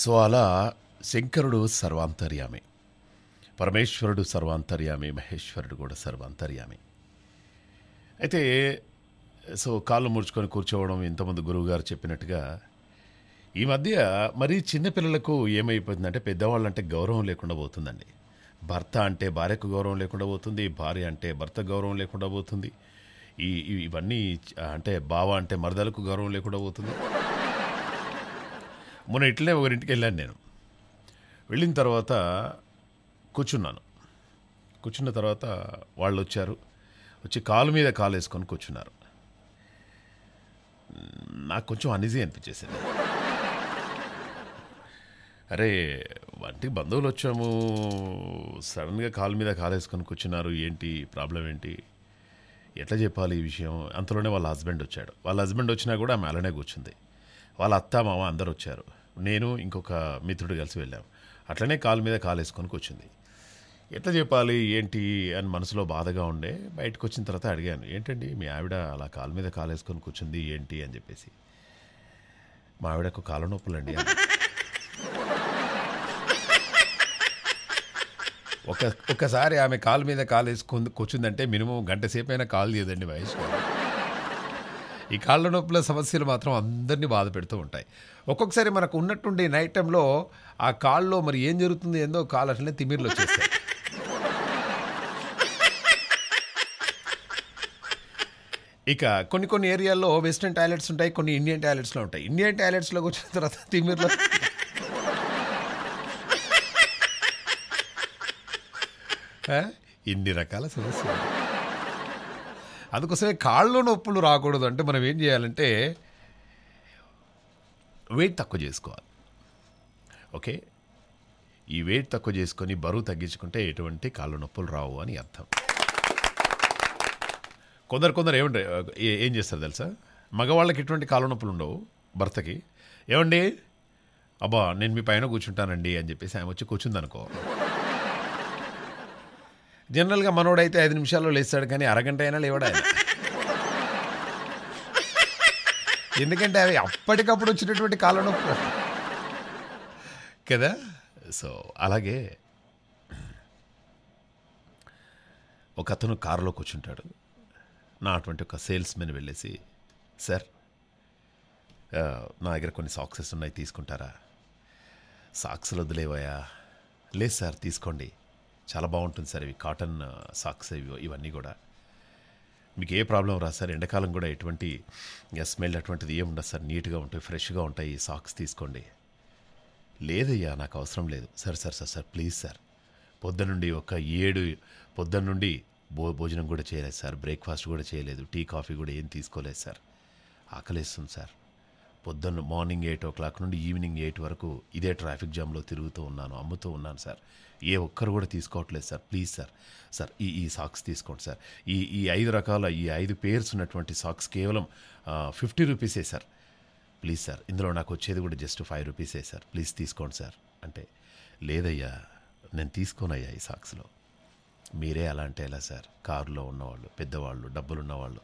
So అలా శంకరుడు సర్వాంతర్యామి, పరమేశ్వరుడు సర్వాంతర్యామి, మహేశ్వరుడు కూడా సర్వాంతర్యామి. అయితే సో కాళ్ళు ముడుచుకొని కూర్చోవడం ఇంతమంది గురువుగారు చెప్పినట్టుగా ఈ మధ్య మరీ చిన్నపిల్లలకు ఏమైపోతుందంటే పెద్దవాళ్ళు అంటే గౌరవం లేకుండా పోతుందండి. భర్త అంటే భార్యకు గౌరవం లేకుండా పోతుంది, భార్య అంటే భర్త గౌరవం లేకుండా పోతుంది, ఇవన్నీ అంటే బావ అంటే మరదలకు గౌరవం లేకుండా పోతుంది. మొన్న ఇట్లనే ఒకరింటికి వెళ్ళాను. నేను వెళ్ళిన తర్వాత కూర్చున్న తర్వాత వాళ్ళు వచ్చి కాలు మీద కాలు వేసుకొని కూర్చున్నారు. నాకు కొంచెం అన్ఈజీ అనిపించేసింది. అరే వంటి బంధువులు వచ్చాము, సడన్గా కాలు మీద కాలు వేసుకొని కూర్చున్నారు, ఏంటి ప్రాబ్లం, ఏంటి ఎట్లా చెప్పాలి ఈ విషయం? అంతలోనే వాళ్ళ హస్బెండ్ వచ్చాడు. వాళ్ళ హస్బెండ్ వచ్చినా కూడా ఆమె అలానే కూర్చుంది. వాళ్ళ అత్త మామ అందరు వచ్చారు. నేను ఇంకొక మిత్రుడు కలిసి వెళ్ళాము. అట్లనే కాలు మీద కాలు వేసుకొని కూర్చుంది. ఎట్లా చెప్పాలి ఏంటి అని మనసులో బాధగా ఉండే బయటకు వచ్చిన తర్వాత అడిగాను, ఏంటండి మీ ఆవిడ అలా కాలు మీద కాలు వేసుకొని కూర్చుంది ఏంటి అని చెప్పేసి. మా ఆవిడకు కాళ్ళ నొప్పులండి. ఒక్కసారి ఆమె కాలు మీద కాలు వేసుకుంది కూర్చుందంటే మినిమం గంట సేపు అయినా కాలు తీయదండి వయసు. ఈ కాళ్ళ నొప్పుల సమస్యలు మాత్రం అందరినీ బాధ పెడుతూ ఉంటాయి. ఒక్కొక్కసారి మనకు ఉన్నట్టుండి నైట్ టైంలో ఆ కాళ్ళలో మరి ఏం జరుగుతుంది ఏందో కాళ్ళు అట్లనే తిమ్మిర్లు వచ్చేస్తాయి. ఇక కొన్ని ఏరియాల్లో వెస్టర్న్ టాయిలెట్స్ ఉంటాయి, కొన్ని ఇండియన్ టాయిలెట్స్లో ఉంటాయి. ఇండియన్ టాయిలెట్స్లోకి వచ్చిన తర్వాత తిమ్మిర్లో ఇన్ని రకాల సమస్యలు. అందుకోసమే కాళ్ళు నొప్పులు రాకూడదు అంటే మనం ఏం చేయాలంటే వెయిట్ తక్కువ చేసుకోవాలి. ఓకే, ఈ వెయిట్ తక్కువ చేసుకొని బరువు తగ్గించుకుంటే ఎటువంటి కాళ్ళు నొప్పులు రావు అని అర్థం. కొందరు ఏం చేస్తారు తెలుసా, మగవాళ్ళకి ఎటువంటి కాళ్ళు నొప్పులు ఉండవు, భర్తకి ఏమండి అబ్బా నేను మీ పైన కూర్చుంటానండి అని చెప్పేసి ఆమె వచ్చి కూర్చుందనుకో. జనరల్గా మనోడైతే 5 నిమిషాల్లో లేస్తాడు, కానీ అరగంట అయినా లేవడా, ఎందుకంటే అవి అప్పటికప్పుడు వచ్చినటువంటి కాళ్ళ నొప్పులు కదా. సో అలాగే ఒక అతను కారులో కూర్చుంటాడు. నా అటువంటి ఒక సేల్స్మెన్ వెళ్ళేసి, సార్ నా దగ్గర కొన్ని సాక్సెస్ ఉన్నాయి తీసుకుంటారా? సాక్స్లు వదిలేవయా? లేదు సార్ తీసుకోండి, చాలా బాగుంటుంది సార్, ఇవి కాటన్ సాక్స్ ఇవన్నీ కూడా మీకు ఏ ప్రాబ్లం రాదు సార్, ఎండాకాలం కూడా ఎటువంటి స్మెల్ అటువంటిది ఏమి ఉండదు సార్, నీట్గా ఉంటాయి, ఫ్రెష్గా ఉంటాయి, ఈ సాక్స్ తీసుకోండి. లేదయ్యా నాకు అవసరం లేదు. Sir sir sir sir please sir, పొద్దునుండి పొద్దున్నుండి భోజనం కూడా చేయలేదు సార్, బ్రేక్ఫాస్ట్ కూడా చేయలేదు, టీ కాఫీ కూడా ఏం తీసుకోలేదు సార్, ఆకలిస్తుంది సార్, పొద్దున్న మార్నింగ్ 8 o'clock నుండి ఈవినింగ్ 8 వరకు ఇదే ట్రాఫిక్ జామ్లో తిరుగుతూ ఉన్నాను, అమ్ముతూ ఉన్నాను సార్, ఏ ఒక్కరు కూడా తీసుకోవట్లేదు సార్, ప్లీజ్ సార్, సార్ ఈ సాక్స్ తీసుకోండి సార్, ఈ 5 రకాల ఈ 5 పేర్స్ ఉన్నటువంటి సాక్స్ కేవలం 50 రూపీసే సార్, ప్లీజ్ సార్, ఇందులో నాకు వచ్చేది కూడా జస్ట్ 5 రూపీసే సార్, ప్లీజ్ తీసుకోండి సార్ అంటే, లేదయ్యా నేను తీసుకోనయ్యా ఈ సాక్స్లో. మీరే అలా అంటే ఎలా సార్, కారులో ఉన్నవాళ్ళు పెద్దవాళ్ళు డబ్బులున్నవాళ్ళు,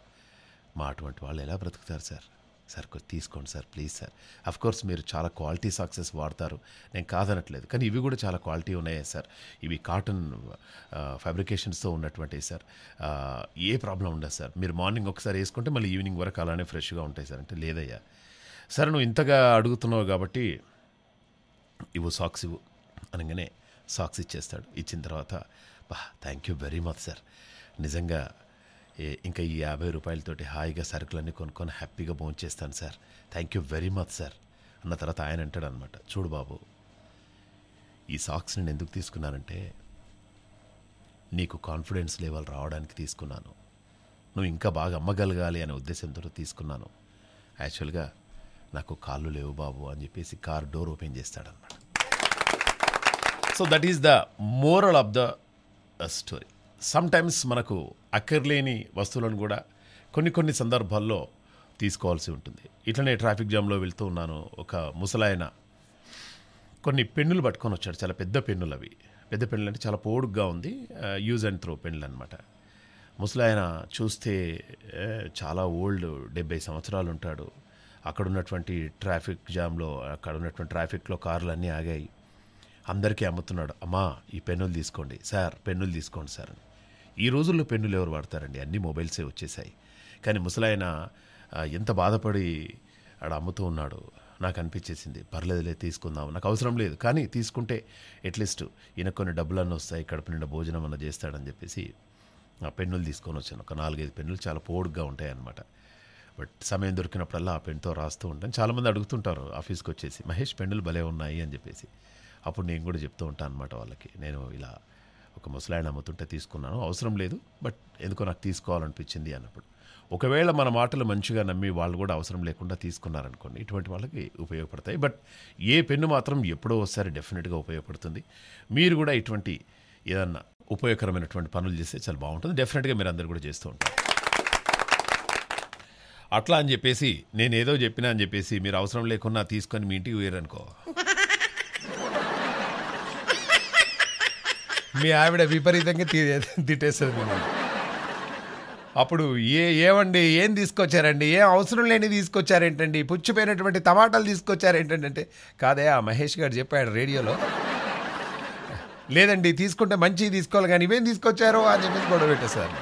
మా అటువంటి వాళ్ళు ఎలా బ్రతుకుతారు సార్, సార్ తీసుకోండి సార్ ప్లీజ్ సార్, అఫ్కోర్స్ మీరు చాలా క్వాలిటీ సాక్సెస్ వాడతారు, నేను కాదనట్లేదు, కానీ ఇవి కూడా చాలా క్వాలిటీ ఉన్నాయా సార్, ఇవి కాటన్ ఫ్యాబ్రికేషన్స్తో ఉన్నటువంటి సార్, ఏ ప్రాబ్లం ఉండదు సార్, మీరు మార్నింగ్ ఒకసారి వేసుకుంటే మళ్ళీ ఈవినింగ్ వరకు అలానే ఫ్రెష్గా ఉంటాయి సార్ అంటే, లేదయ్యా సార్ నువ్వు ఇంతగా అడుగుతున్నావు కాబట్టి ఇవ్వు సాక్స్ ఇవ్వు అనగానే సాక్స్ ఇచ్చేస్తాడు. ఇచ్చిన తర్వాత బా thank you very much sir, నిజంగా ఇంకా ఈ 50 రూపాయలతోటి హాయిగా సరుకులన్నీ కొనుక్కొని హ్యాపీగా భోంచేస్తాను సార్, thank you very much sir అన్న తర్వాత ఆయన అంటాడు అనమాట, చూడు బాబు ఈ సాక్స్ నేను ఎందుకు తీసుకున్నానంటే నీకు కాన్ఫిడెన్స్ లెవెల్ రావడానికి తీసుకున్నాను, నువ్వు ఇంకా బాగా అమ్మగలగాలి అనే ఉద్దేశంతో తీసుకున్నాను, యాక్చువల్గా నాకు కాళ్ళు లేవు బాబు అని చెప్పేసి కార్ డోర్ ఓపెన్ చేస్తాడనమాట. So that is the moral of the story. Sometimes మనకు అక్కర్లేని వస్తువులను కూడా కొన్ని సందర్భాల్లో తీసుకోవాల్సి ఉంటుంది. ఇట్లనే ట్రాఫిక్ జామ్లో వెళ్తూ ఉన్నాను. ఒక ముసలాయన కొన్ని పెన్నులు పట్టుకొని వచ్చాడు. చాలా పెద్ద పెన్నులు, అవి పెద్ద పెన్నులు అంటే చాలా పొడుగ్గా ఉంది, యూజ్ అండ్ త్రో పెన్నులు అనమాట. ముసలాయన చూస్తే చాలా ఓల్డ్, 70 సంవత్సరాలు ఉంటాడు. అక్కడున్నటువంటి ట్రాఫిక్ జామ్లో అక్కడున్నటువంటి ట్రాఫిక్లో కార్లన్నీ ఆగాయి. అందరికీ అమ్ముతున్నాడు, అమ్మా ఈ పెన్నులు తీసుకోండి సార్, పెన్నులు తీసుకోండి సార్ అని. ఈ రోజుల్లో పెన్నులు ఎవరు వాడతారండి, అన్నీ మొబైల్సే వచ్చేసాయి. కానీ ముసలాయన ఎంత బాధపడి ఆడ అమ్ముతూ ఉన్నాడు. నాకు అనిపించేసింది పర్లేదులే తీసుకుందాం, నాకు అవసరం లేదు కానీ తీసుకుంటే అట్లీస్ట్ ఈయన కొన్ని డబ్బులన్నీ వస్తాయి, కడుపు నిండా భోజనం అన్న చేస్తాడని చెప్పేసి ఆ పెన్నులు తీసుకొని వచ్చాను. ఒక 4-5 పెన్నులు చాలా పోడుగ్గా ఉంటాయి అన్నమాట. బట్ సమయం దొరికినప్పుడల్లా ఆ పెన్నుతో రాస్తూ ఉంటాను. చాలామంది అడుగుతుంటారు ఆఫీస్కి వచ్చేసి, మహేష్ పెన్నులు భలే ఉన్నాయి అని చెప్పేసి. అప్పుడు నేను కూడా చెప్తూ ఉంటాను అన్నమాట వాళ్ళకి, నేను ఇలా ఒక ముసలాయన అమ్ముతుంటే తీసుకున్నాను, అవసరం లేదు బట్ ఎందుకో నాకు తీసుకోవాలనిపించింది అన్నప్పుడు. ఒకవేళ మన మాటలు మంచిగా నమ్మి వాళ్ళు కూడా అవసరం లేకుండా తీసుకున్నారనుకోండి, ఇటువంటి వాళ్ళకి ఉపయోగపడతాయి. బట్ ఏ పెన్ను మాత్రం ఎప్పుడో ఒకసారి డెఫినెట్గా ఉపయోగపడుతుంది. మీరు కూడా ఇటువంటి ఏదన్నా ఉపయోగకరమైనటువంటి పనులు చేస్తే చాలా బాగుంటుంది, డెఫినెట్గా మీరు అందరు కూడా చేస్తూ ఉంటారు. అట్లా అని చెప్పేసి నేను ఏదో చెప్పినా అని చెప్పేసి మీరు అవసరం లేకున్నా తీసుకొని మీ ఇంటికి పోయారనుకో, మీ ఆవిడ విపరీతంగా తిట్టేస్తుంది మిమ్మల్ని. అప్పుడు ఏమండి ఏం తీసుకొచ్చారండి, ఏం అవసరం లేని తీసుకొచ్చారేంటండి, పుచ్చిపోయినటువంటి టమాటాలు తీసుకొచ్చారేంటండి అంటే, కాదే ఆ మహేష్ గారు చెప్పాడు రేడియోలో, లేదండి తీసుకుంటే మంచివి తీసుకోవాలి కానీ ఇవేం తీసుకొచ్చారో అని చెప్పేసి గొడవ పెట్టేశారు.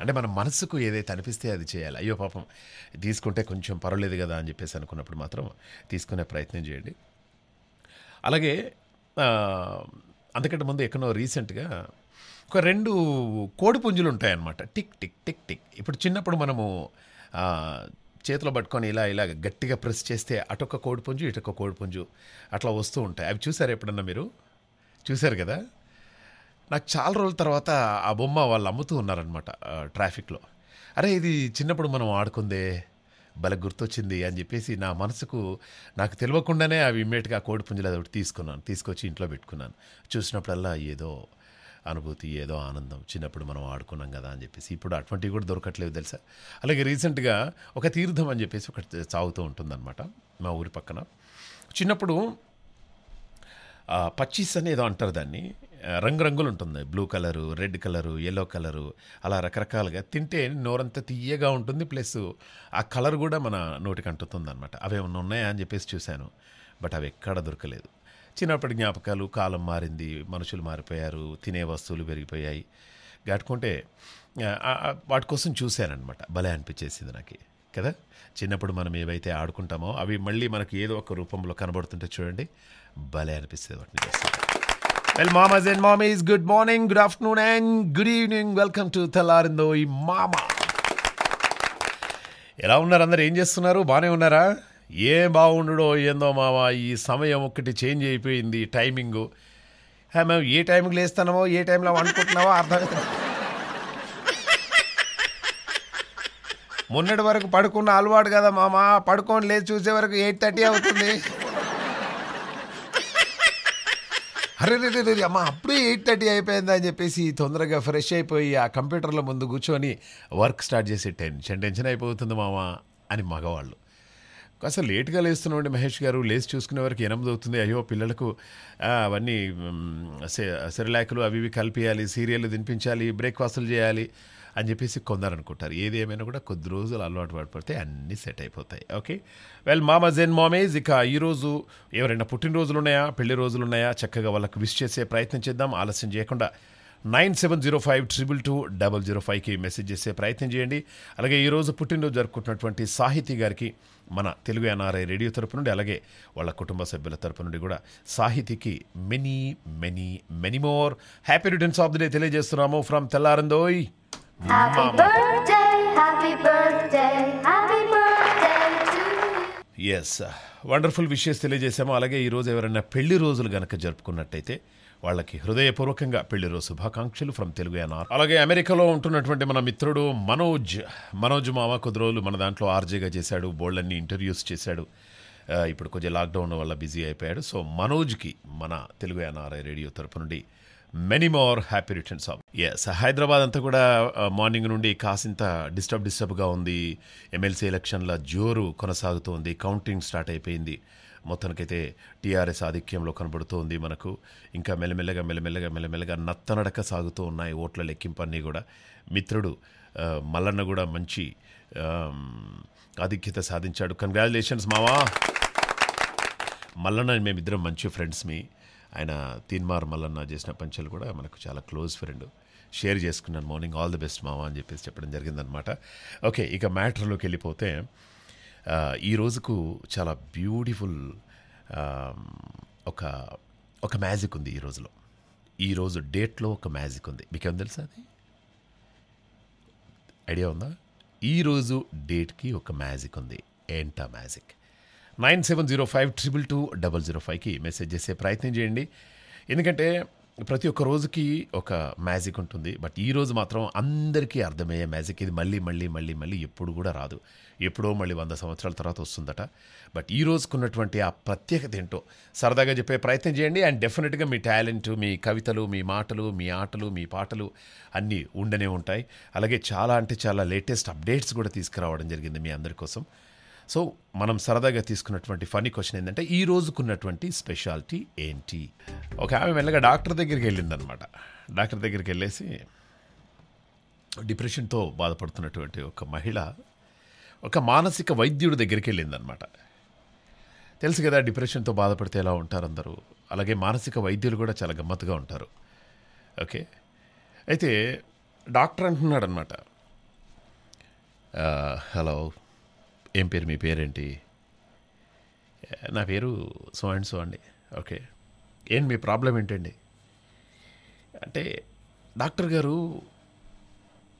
అంటే మన మనసుకు ఏదైతే అనిపిస్తే అది చేయాలి. అయ్యో పాపం తీసుకుంటే కొంచెం పర్వాలేదు కదా అని చెప్పేసి అనుకున్నప్పుడు మాత్రం తీసుకునే ప్రయత్నం చేయండి. అలాగే అంతకంటే ముందు ఎక్కడో రీసెంట్గా ఒక 2 కోడి పుంజులు ఉంటాయన్నమాట, టిక్ టిక్ టిక్ టిక్. ఇప్పుడు చిన్నప్పుడు మనము చేతిలో పట్టుకొని ఇలా ఇలా గట్టిగా ప్రెస్ చేస్తే అటొక్క కోడి పుంజు ఇటొక్క కోడి పుంజు అట్లా వస్తూ ఉంటాయి. అవి చూసారు ఎప్పుడన్నా, మీరు చూసారు కదా. నాకు చాలా రోజుల తర్వాత ఆ బొమ్మ వాళ్ళు అమ్ముతూ ఉన్నారనమాట ట్రాఫిక్లో. అరే ఇది చిన్నప్పుడు మనం ఆడుకుందే, భలే గుర్తొచ్చింది అని చెప్పేసి నా మనసుకు నాకు తెలియకుండానే అవి ఇమ్మీడియట్గా కోడి పుంజులు అది ఒకటి తీసుకొచ్చి ఇంట్లో పెట్టుకున్నాను. చూసినప్పుడల్లా ఏదో అనుభూతి, ఏదో ఆనందం, చిన్నప్పుడు మనం ఆడుకున్నాం కదా అని చెప్పేసి. ఇప్పుడు అటువంటివి కూడా దొరకట్లేదు తెలుసా. అలాగే రీసెంట్గా ఒక తీర్థం అని చెప్పేసి ఒకటి సాగుతూ ఉంటుందన్నమాట మా ఊరి పక్కన. చిన్నప్పుడు 25 అనేదో అంటారు దాన్ని, రంగురంగులు ఉంటుంది, blue colour, red colour, yellow colour, అలా రకరకాలుగా. తింటే నోరంతా తీయగా ఉంటుంది, ప్లస్ ఆ కలర్ కూడా మన నోటికి అంటుతుంది అనమాట. అవి ఏమన్నా ఉన్నాయా అని చెప్పేసి చూశాను, బట్ అవి ఎక్కడ దొరకలేదు. చిన్నప్పటి జ్ఞాపకాలు, కాలం మారింది, మనుషులు మారిపోయారు, తినే వస్తువులు పెరిగిపోయాయి. గట్టుకుంటే వాటి కోసం చూశానమాట, భలే అనిపించేసింది నాకు కదా. చిన్నప్పుడు మనం ఏవైతే ఆడుకుంటామో అవి మళ్ళీ మనకు ఏదో ఒక రూపంలో కనబడుతుంటే చూడండి, భలే అనిపిస్తుంది వాటిని చేస్తే. వెల్ మామాస్ అండ్ మామీస్, good morning, good afternoon and good evening. Welcome to తెల్లారిందో ఈ మామా. ఎలా ఉన్నారు అందరు, ఏం చేస్తున్నారు, బాగానే ఉన్నారా? ఏం బాగుండో ఏందో మామ, ఈ సమయం ఒక్కటి చేంజ్ అయిపోయింది, టైమింగు. మేము ఏ టైంకి లేస్తామో ఏ టైంలో అనుకుంటున్నామో అర్థమవుతుంది. మొన్నటి వరకు పడుకున్న అలవాటు కదా మామ, పడుకొని లేచి చూసే వరకు 8:30 అవుతుంది. అరే రే రే అమ్మ అప్పుడే 8:30 అయిపోయిందని చెప్పేసి తొందరగా ఫ్రెష్ అయిపోయి ఆ కంప్యూటర్ల ముందు కూర్చొని వర్క్ స్టార్ట్ చేసి టెన్షన్ అయిపోతుంది మామ అని మగవాళ్ళు. అసలు లేట్గా లేస్తున్నామండి మహేష్ గారు, లేచి చూసుకునే వరకు 8 అవుతుంది. అయ్యో పిల్లలకు అవన్నీ సెరిలాక్లు అవి ఇవి కలిపియాలి, సీరియల్ తినిపించాలి, బ్రేక్ఫాస్ట్లు చేయాలి అని చెప్పేసి కొందరనుకుంటారు. ఏది ఏమైనా కూడా కొద్ది రోజులు అలవాటు పడిపోతే అన్నీ సెట్ అయిపోతాయి. ఓకే, వెల్ మామాస్ అండ్ మామీస్, ఇక ఈరోజు ఎవరైనా పుట్టినరోజులు ఉన్నాయా, పెళ్లి రోజులు ఉన్నాయా, చక్కగా వాళ్ళకి విష్ చేసే ప్రయత్నం చేద్దాం. ఆలస్యం చేయకుండా 9705222005కి మెసేజ్ చేసే ప్రయత్నం చేయండి. అలాగే ఈరోజు పుట్టినరోజు జరుపుకుంటున్నటువంటి సాహితీ గారికి మన తెలుగు ఎన్ఆర్ఐ రేడియో తరపు నుండి, అలాగే వాళ్ళ కుటుంబ సభ్యుల తరపు నుండి కూడా సాహితీకి many many many more happy returns of the day తెలియజేస్తున్నాము ఫ్రమ్ తెల్లారిందోయ్. ఎస్, వండర్ఫుల్ విషెస్ తెలియజేశాము. అలాగే ఈరోజు ఎవరైనా పెళ్లి రోజులు కనుక జరుపుకున్నట్టయితే వాళ్ళకి హృదయపూర్వకంగా పెళ్లిరోజు శుభాకాంక్షలు ఫ్రమ్ తెలుగు ఎన్ఆర్. అలాగే అమెరికాలో ఉంటున్నటువంటి మన మిత్రుడు మనోజ్ మామ కొద్ది రోజులు మన దాంట్లో ఆర్జేగా చేశాడు, బోల్డ్లన్నీ ఇంటర్వ్యూస్ చేశాడు. ఇప్పుడు కొంచెం లాక్డౌన్ వల్ల బిజీ అయిపోయాడు. సో మనోజ్కి మన తెలుగు ఎన్ఆర్ఐ రేడియో తరపు నుండి many more happy returns of. Yes, Hyderabad అంతా కూడా మార్నింగ్ నుండి కాసింత డిస్టర్బ్గా ఉంది. ఎమ్మెల్సీ ఎలక్షన్ల జోరు కొనసాగుతోంది, కౌంటింగ్ స్టార్ట్ అయిపోయింది. మొత్తానికైతే టీఆర్ఎస్ ఆధిక్యంలో కనబడుతోంది మనకు. ఇంకా మెల్లమెల్లగా నత్తనడక సాగుతూ ఉన్నాయి ఓట్ల లెక్కింపన్నీ కూడా. మిత్రుడు మల్లన్న కూడా మంచి ఆధిక్యత సాధించాడు. కంగ్రాట్యులేషన్స్ మావా. మల్లన్న మేమిద్దరం మంచి ఫ్రెండ్స్మి. ఆయన తీన్మార్ మల్లన్న చేసిన పంచలు కూడా మనకు చాలా క్లోజ్ ఫ్రెండ్. షేర్ చేసుకున్నాను మార్నింగ్ ఆల్ ది బెస్ట్ మావా అని చెప్పేసి చెప్పడం జరిగిందనమాట. ఓకే, ఇక మ్యాటర్లోకి వెళ్ళిపోతే ఈ రోజుకు చాలా బ్యూటిఫుల్ ఒక మ్యాజిక్ ఉంది ఈరోజులో. ఈరోజు డేట్లో ఒక మ్యాజిక్ ఉంది. మీకేం తెలుసా? అది ఐడియా ఉందా? ఈరోజు డేట్కి ఒక మ్యాజిక్ ఉంది. ఏంటా మ్యాజిక్? 9705222005కి మెసేజ్ చేసే ప్రయత్నం చేయండి. ఎందుకంటే ప్రతి ఒక్క రోజుకి ఒక మ్యాజిక్ ఉంటుంది. బట్ ఈరోజు మాత్రం అందరికీ అర్థమయ్యే మ్యాజిక్. ఇది మళ్ళీ మళ్ళీ మళ్ళీ మళ్ళీ ఎప్పుడు కూడా రాదు. ఎప్పుడో మళ్ళీ 100 సంవత్సరాల తర్వాత వస్తుందట. బట్ ఈ రోజుకున్నటువంటి ఆ ప్రత్యేకత ఏంటో సరదాగా చెప్పే ప్రయత్నం చేయండి. అండ్ డెఫినెట్గా మీ టాలెంట్, మీ కవితలు, మీ మాటలు, మీ ఆటలు, మీ పాటలు అన్నీ ఉండనే ఉంటాయి. అలాగే చాలా అంటే చాలా లేటెస్ట్ అప్డేట్స్ కూడా తీసుకురావడం జరిగింది మీ అందరి కోసం. సో మనం సరదాగా తీసుకున్నటువంటి ఫనీ క్వశ్చన్ ఏంటంటే, ఈ రోజుకున్నటువంటి స్పెషాలిటీ ఏంటి? ఒక ఆమె మెల్లగా డాక్టర్ దగ్గరికి వెళ్ళిందనమాట. డాక్టర్ దగ్గరికి వెళ్ళేసి డిప్రెషన్తో బాధపడుతున్నటువంటి ఒక మహిళ ఒక మానసిక వైద్యుడి దగ్గరికి వెళ్ళిందనమాట. తెలుసు కదా, డిప్రెషన్తో బాధపడితే ఎలా ఉంటారు అందరూ. అలాగే మానసిక వైద్యులు కూడా చాలా గమ్మత్తుగా ఉంటారు. ఓకే, అయితే డాక్టర్ అంటున్నాడు అనమాట, హలో, ఏం పేరు, మీ పేరేంటి? నా పేరు సో అండ్ సో అండి. ఓకే, ఏంటి మీ ప్రాబ్లం ఏంటండి? అంటే డాక్టర్ గారు,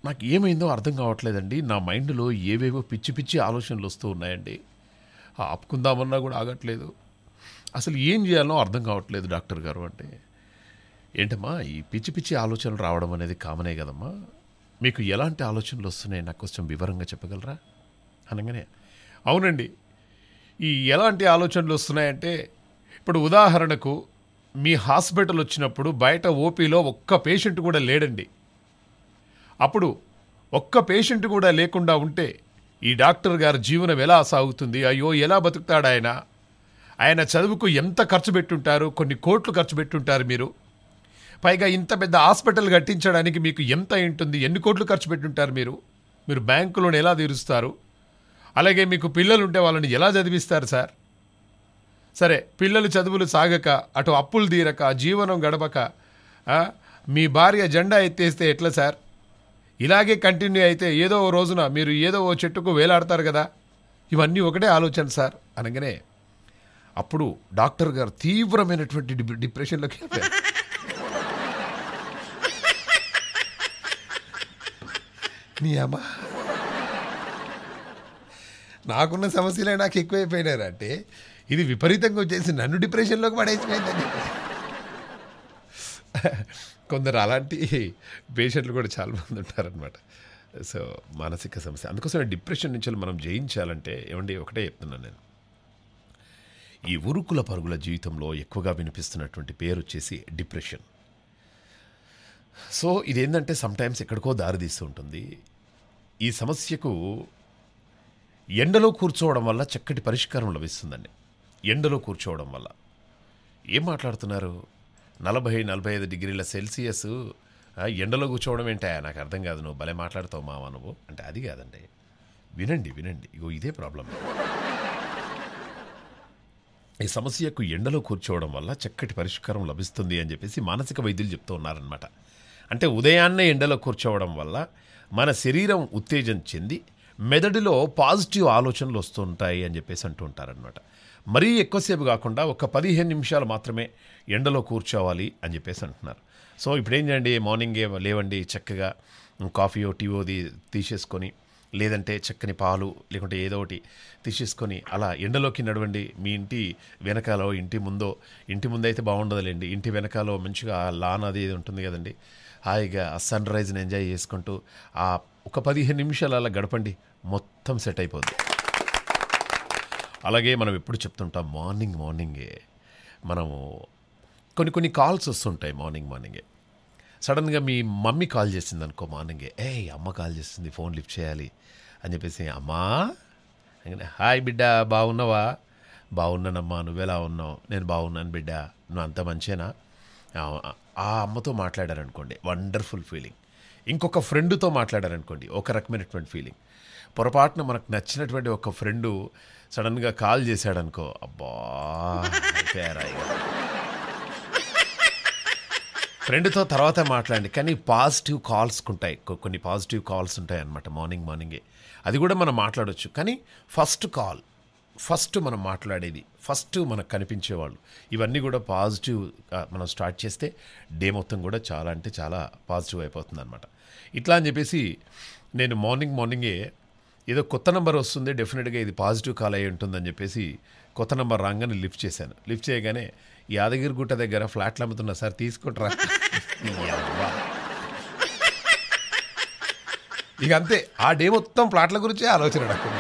నాకు ఏమైందో అర్థం కావట్లేదండి. నా మైండ్లో ఏవేవో పిచ్చి పిచ్చి ఆలోచనలు వస్తూ ఉన్నాయండి. ఆపుకుందామన్నా కూడా ఆగట్లేదు. అసలు ఏం చేయాలో అర్థం కావట్లేదు డాక్టర్ గారు అంటే, ఏంటమ్మా ఈ పిచ్చి పిచ్చి ఆలోచనలు రావడం అనేది కామనే కదమ్మా, మీకు ఎలాంటి ఆలోచనలు వస్తున్నాయి నాకు కొంచెం వివరంగా చెప్పగలరా అనగానే, అవునండి, ఈ ఎలాంటి ఆలోచనలు వస్తున్నాయంటే, ఇప్పుడు ఉదాహరణకు మీ హాస్పిటల్ వచ్చినప్పుడు బయట ఓపీలో ఒక్క పేషెంట్ కూడా లేడండి. అప్పుడు ఒక్క పేషెంట్ కూడా లేకుండా ఉంటే ఈ డాక్టర్ గారి జీవనం ఎలా సాగుతుంది? అయ్యో, ఎలా బతుకుతాడు ఆయన? ఆయన చదువుకు ఎంత ఖర్చు పెట్టుంటారు? కొన్ని కోట్లు ఖర్చు పెట్టుంటారు మీరు. పైగా ఇంత పెద్ద హాస్పిటల్ కట్టించడానికి మీకు ఎంత ఉంటుంది? ఎన్ని కోట్లు ఖర్చు పెట్టుంటారు మీరు? మీరు బ్యాంకు లోన్ ఎలా తీరుస్తారు? అలాగే మీకు పిల్లలు ఉంటే వాళ్ళని ఎలా చదివిస్తారు సార్? సరే, పిల్లలు చదువులు సాగక, అటు అప్పులు తీరక, జీవనం గడపక మీ భార్య జెండా ఎత్తేస్తే ఎట్లా సార్? ఇలాగే కంటిన్యూ అయితే ఏదో ఓ రోజున మీరు ఏదో ఓ చెట్టుకు వేలాడతారు కదా. ఇవన్నీ ఒకటే ఆలోచన సార్ అనగానే అప్పుడు డాక్టర్ గారు తీవ్రమైనటువంటి డిప్రెషన్లోకి వెళ్ళారు. నీ అమ్మ, నాకున్న సమస్యలే నాకు ఎక్కువైపోయినారంటే ఇది విపరీతంగా వచ్చేసి నన్ను డిప్రెషన్లోకి పడేసిపోయిందని చెప్పి కొందరు అలాంటి పేషెంట్లు కూడా చాలామంది ఉంటారనమాట. సో మానసిక సమస్య, అందుకోసం డిప్రెషన్ నుంచి మనం జయించాలంటే ఏమండి, ఒకటే చెప్తున్నాను నేను, ఈ ఉరుకుల పరుగుల జీవితంలో ఎక్కువగా వినిపిస్తున్నటువంటి పేరు వచ్చేసి డిప్రెషన్. సో ఇదేంటంటే సమ్టైమ్స్ ఎక్కడికో దారితీస్తూ ఉంటుంది. ఈ సమస్యకు ఎండలో కూర్చోవడం వల్ల చక్కటి పరిష్కారం లభిస్తుందండి. ఎండలో కూర్చోవడం వల్ల ఏం మాట్లాడుతున్నారు? 40-45 డిగ్రీల సెల్సియస్ ఎండలో కూర్చోవడం ఏంటాయా, నాకు అర్థం కాదు, నువ్వు భలే మాట్లాడుతావు మావా నువ్వు అంటే, అది కాదండి. వినండి వినండి, ఇగో ఇదే ప్రాబ్లం. ఈ సమస్యకు ఎండలో కూర్చోవడం వల్ల చక్కటి పరిష్కారం లభిస్తుంది అని చెప్పేసి మానసిక వైద్యులు చెప్తూ ఉన్నారనమాట. అంటే ఉదయాన్నే ఎండలో కూర్చోవడం వల్ల మన శరీరం ఉత్తేజం చెంది మెదడులో పాజిటివ్ ఆలోచనలు వస్తుంటాయి అని చెప్పేసి అంటూ ఉంటారనమాట. మరీ ఎక్కువసేపు కాకుండా ఒక 15 నిమిషాలు మాత్రమే ఎండలో కూర్చోవాలి అని చెప్పేసి అంటున్నారు. సో ఇప్పుడు ఏం చేయండి, మార్నింగే లేవండి, చక్కగా కాఫీయో టీయో తీసేసుకొని, లేదంటే చక్కని పాలు, లేకుంటే ఏదో ఒకటి తీసేసుకొని అలా ఎండలోకి నడవండి. మీ ఇంటి వెనకాలో, ఇంటి ముందైతే బాగుండదులేండి, ఇంటి వెనకాలో మంచిగా లాన్ అది ఉంటుంది కదండి, హాయిగా సన్ రైజ్ని ఎంజాయ్ చేసుకుంటూ ఆ ఒక 15 నిమిషాలు అలా గడపండి, మొత్తం సెట్ అయిపోతుంది. అలాగే మనం ఎప్పుడు చెప్తుంటాం, మార్నింగే మనము కొన్ని కాల్స్ వస్తుంటాయి. మార్నింగే సడన్గా మీ మమ్మీ కాల్ చేసింది అనుకో, మార్నింగే ఏ అమ్మ కాల్ చేస్తుంది, ఫోన్ లిఫ్ట్ చేయాలి అని చెప్పేసి, అమ్మా అంటే, హాయ్ బిడ్డ, బాగున్నావా? బాగున్నానమ్మా, నువ్వెలా ఉన్నావు? నేను బాగున్నాను బిడ్డ, నువ్వు అంత మంచేనా? ఆ అమ్మతో మాట్లాడారనుకోండి, వండర్ఫుల్ ఫీలింగ్. ఇంకొక ఫ్రెండ్తో మాట్లాడారనుకోండి ఒక రకమైనటువంటి ఫీలింగ్. పొరపాటున మనకు నచ్చినటువంటి ఒక ఫ్రెండు సడన్గా కాల్ చేశాడనుకో, అబ్బా ఫ్రెండ్తో తర్వాత మాట్లాడండి. కానీ పాజిటివ్ కాల్స్ ఉంటాయి, కొన్ని పాజిటివ్ కాల్స్ ఉంటాయి అన్నమాట. మార్నింగే అది కూడా మనం మాట్లాడవచ్చు. కానీ ఫస్ట్ మనం మాట్లాడేది, ఫస్ట్ మనకు కనిపించేవాళ్ళు, ఇవన్నీ కూడా పాజిటివ్ మనం స్టార్ట్ చేస్తే డే మొత్తం కూడా చాలా అంటే చాలా పాజిటివ్ అయిపోతుంది అనమాట. ఇట్లా అని చెప్పేసి నేను మార్నింగే ఏదో కొత్త నెంబర్ వస్తుంది, డెఫినెట్గా ఇది పాజిటివ్ కాల్ అయ్యి ఉంటుందని చెప్పేసి కొత్త నెంబర్ రాగానే లిఫ్ట్ చేశాను. లిఫ్ట్ చేయగానే యాదగిరిగుట్ట దగ్గర ఫ్లాట్లు అమ్ముతున్నా సార్ తీసుకుంటారా, ఇక అంతే. ఆ డే మొత్తం ఫ్లాట్ల గురించే ఆలోచన. నాకు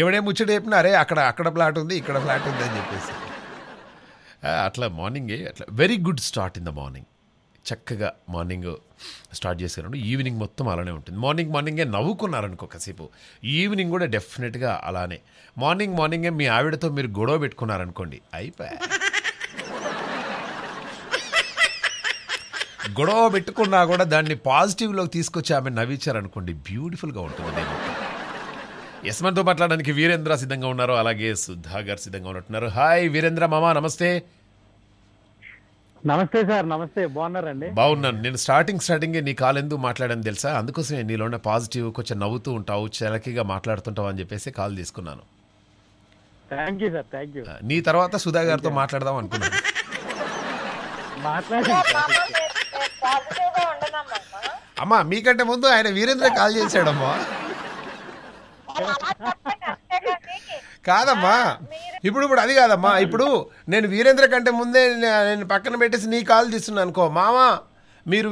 ఎవడే ముచ్చట చెప్పినా అరే అక్కడ ఫ్లాట్ ఉంది, ఇక్కడ ఫ్లాట్ ఉంది అని చెప్పేసి అట్లా మార్నింగే అట్లా very good start in the morning. చక్కగా మార్నింగ్ స్టార్ట్ చేశారు, ఈవినింగ్ మొత్తం అలానే ఉంటుంది. మార్నింగే నవ్వుకున్నారనుకో కాసేపు, ఈవినింగ్ కూడా డెఫినెట్గా అలానే. మార్నింగే మీ ఆవిడతో మీరు గొడవ పెట్టుకున్నారనుకోండి, అయిపోయా. గొడవ పెట్టుకున్నా కూడా దాన్ని పాజిటివ్లోకి తీసుకొచ్చి ఆమె నవ్వించారనుకోండి, బ్యూటిఫుల్గా ఉంటుంది. యస్మన్తో మాట్లాడడానికి వీరేంద్ర సిద్ధంగా ఉన్నారు, అలాగే సుధా గారు సిద్ధంగా ఉన్నట్టున్నారు. హాయ్ వీరేంద్ర మామ, నమస్తే. నమస్తే సార్, నమస్తే. బాగున్నారండి? బాగున్నాను. నేను స్టార్టింగ్ నీ కాల్ ఎందుకు మాట్లాడాను తెలుసా, అందుకోసమే నీలో ఉన్న పాజిటివ్ కొంచెం నవ్వుతూ ఉంటావు, చలకిగా మాట్లాడుతుంటావు అని చెప్పేసి కాల్ తీసుకున్నాను. Thank you sir, thank you. నీ తర్వాత సుధా గారితో మాట్లాడదాం అనుకున్నాను. అమ్మా మీకంటే ముందు ఆయన వీరేంద్ర కాల్ చేశాడమ్మా. కాదమ్మా ఇప్పుడు అది కాదమ్మా, ఇప్పుడు నేను వీరేంద్ర కంటే ముందే నేను పక్కన పెట్టేసి నీ కాల్ తీస్తున్నాను అనుకో, మామా మీరు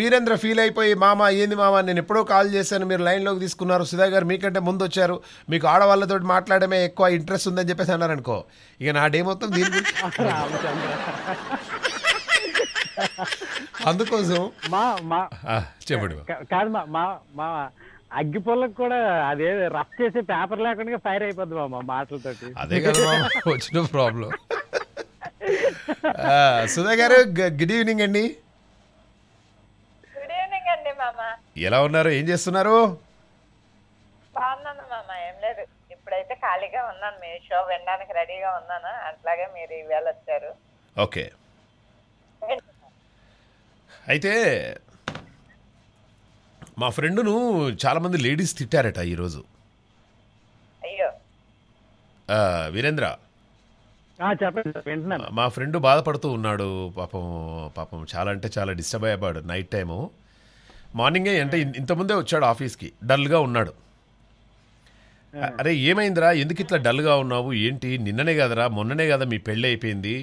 వీరేంద్ర ఫీల్ అయిపోయి మామ ఏంది మామ నేను ఎప్పుడో కాల్ చేశాను, మీరు లైన్లోకి తీసుకున్నారు, సుధా గారు మీకంటే ముందు వచ్చారు, మీకు ఆడవాళ్ళతో మాట్లాడమే ఎక్కువ ఇంట్రెస్ట్ ఉందని చెప్పేసి అన్నారు అనుకో, ఇక నా డే మొత్తం దీని గురించి. అందుకోసం చెప్పడు అగ్గిపొల్లకు కూడా అదే రఫ్ చేసే పేపర్ లేకుండా ఫైర్ అయిపోద్ది మామ మాటలతోటి. అదే కదా వచ్చిన problem. Sudha garu good evening అండి. గుడ్ ఈవినింగ్ అండి మామ. ఎలా ఉన్నారు, ఏం చేస్తున్నారు? బాగున్నాను మామ, ఏం లేదు ఇప్పుడైతే ఖాళీగా ఉన్నాను, మీ షో వినడానికి రెడీగా ఉన్నాను, అట్లాగే మీరు ఇవాళ వచ్చారు. ఓకే, అయితే మా ఫ్రెండ్ను చాలామంది లేడీస్ తిట్టారట ఈరోజు. అయ్యో వీరేంద్ర చెప్పండి. మా ఫ్రెండ్ బాధపడుతూ ఉన్నాడు, పాపం చాలా అంటే చాలా డిస్టర్బ్ అయ్యాడు. నైట్ టైము మార్నింగే అంటే ఇంతకుముందే వచ్చాడు ఆఫీస్కి, డల్గా ఉన్నాడు. అరే ఏమైందిరా, ఎందుకు ఇట్లా డల్గా ఉన్నావు ఏంటి, నిన్ననే కదరా మొన్ననే కదా మీ పెళ్ళి అయిపోయింది,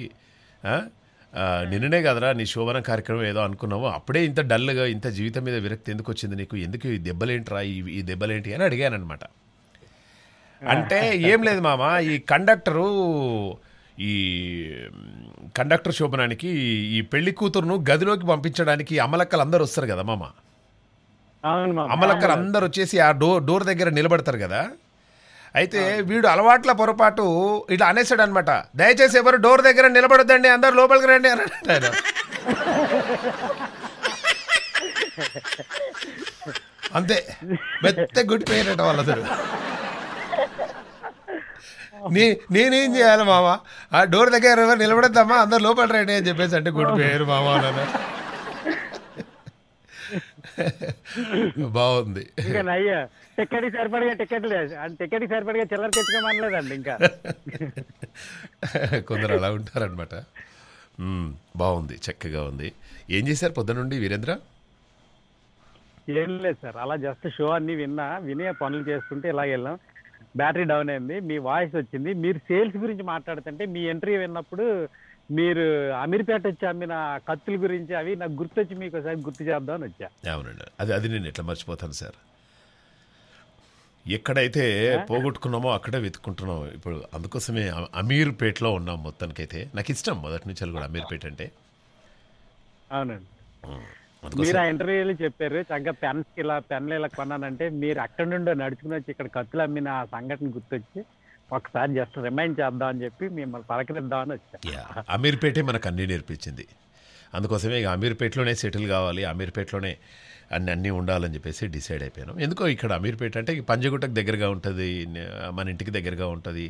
నిన్ననే కదరా నీ శోభన కార్యక్రమం ఏదో అనుకున్నావు, అప్పుడే ఇంత డల్గా ఇంత జీవితం మీద విరక్తి ఎందుకు వచ్చింది నీకు, ఎందుకు ఈ దెబ్బలేంటిరా ఈ దెబ్బలేంటి అని అడిగాను అనమాట. అంటే ఏం లేదు మామ, ఈ కండక్టర్ శోభనానికి ఈ పెళ్లి కూతురును గదిలోకి పంపించడానికి అమలక్కలు అందరు వస్తారు కదా మామ, అమలక్కలు అందరు వచ్చేసి ఆ డోర్ దగ్గర నిలబడతారు కదా, అయితే వీడు అలవాట్ల పొరపాటు ఇట్లా అనేసాడు అనమాట, దయచేసి ఎవరు డోర్ దగ్గర నిలబడద్దండి, అందరు లోపలికి రండి అని అంటారు. అంతే, మెత్త గుడిపోయినట్టు వాళ్ళందరూ. నేనేం చేయాలి మామ, ఆ డోర్ దగ్గర ఎవరు నిలబడద్దమ్మా అందరు లోపలికి రండి అని చెప్పేసి అంటే గుడిపోయారు మామ. బాగుంది. టికెట్కి సరిపడగా టికెట్కి సరిపడగా చిల్లర తెచ్చుకోమనలేదండి ఇంకా. కొందరు అలా ఉంటారనమాట. బాగుంది, చక్కగా ఉంది. ఏం చేశారు పొద్దునుండి వీరేంద్ర? ఏం లేదు సార్, అలా జస్ట్ షో అన్ని విని పనులు చేసుకుంటే ఇలా వెళ్ళాం. బ్యాటరీ డౌన్ అయింది, మీ వాయిస్ వచ్చింది, మీరు సేల్స్ గురించి మాట్లాడుతుంటే మీ ఎంట్రీ విన్నప్పుడు మీరు అమీర్పేట వచ్చి అమ్మిన కత్తుల గురించి అవి నాకు గుర్తొచ్చి మీకు ఒకసారి గుర్తు చేద్దామని వచ్చా. అవునండి, అది నేను ఎట్లా మర్చిపోతాను సార్, ఎక్కడైతే పోగొట్టుకున్నామో అక్కడే వెతుక్కుంటున్నాం ఇప్పుడు, అందుకోసమే అమీర్పేటలో ఉన్నాం. మొత్తానికైతే నాకు ఇష్టం మొదటి నుంచి కూడా అమీర్పేట అంటే. అవునండి, మీరు ఆ ఇంటర్వ్యూలో చెప్పారు చక్కగా పెన్లు ఇలా కొన్నానంటే, మీరు అక్కడ నుండి నడుచుకుని వచ్చి ఇక్కడ కత్తులు అమ్మిన ఆ సంఘటన గుర్తొచ్చి ఒకసారి జస్ట్ రిమైండ్ చేద్దాం అని చెప్పి మిమ్మల్ని పలకరిద్దామని వచ్చా. అమీర్పేటే మనకు అన్నీ నేర్పించింది. అందుకోసమే అమీర్పేటలోనే సెటిల్ కావాలి, అమీర్పేటలోనే అన్నీ ఉండాలని చెప్పేసి డిసైడ్ అయిపోయాను. ఎందుకో ఇక్కడ అమీర్పేట అంటే పంజగుట్టకు దగ్గరగా ఉంటుంది, మన ఇంటికి దగ్గరగా ఉంటుంది,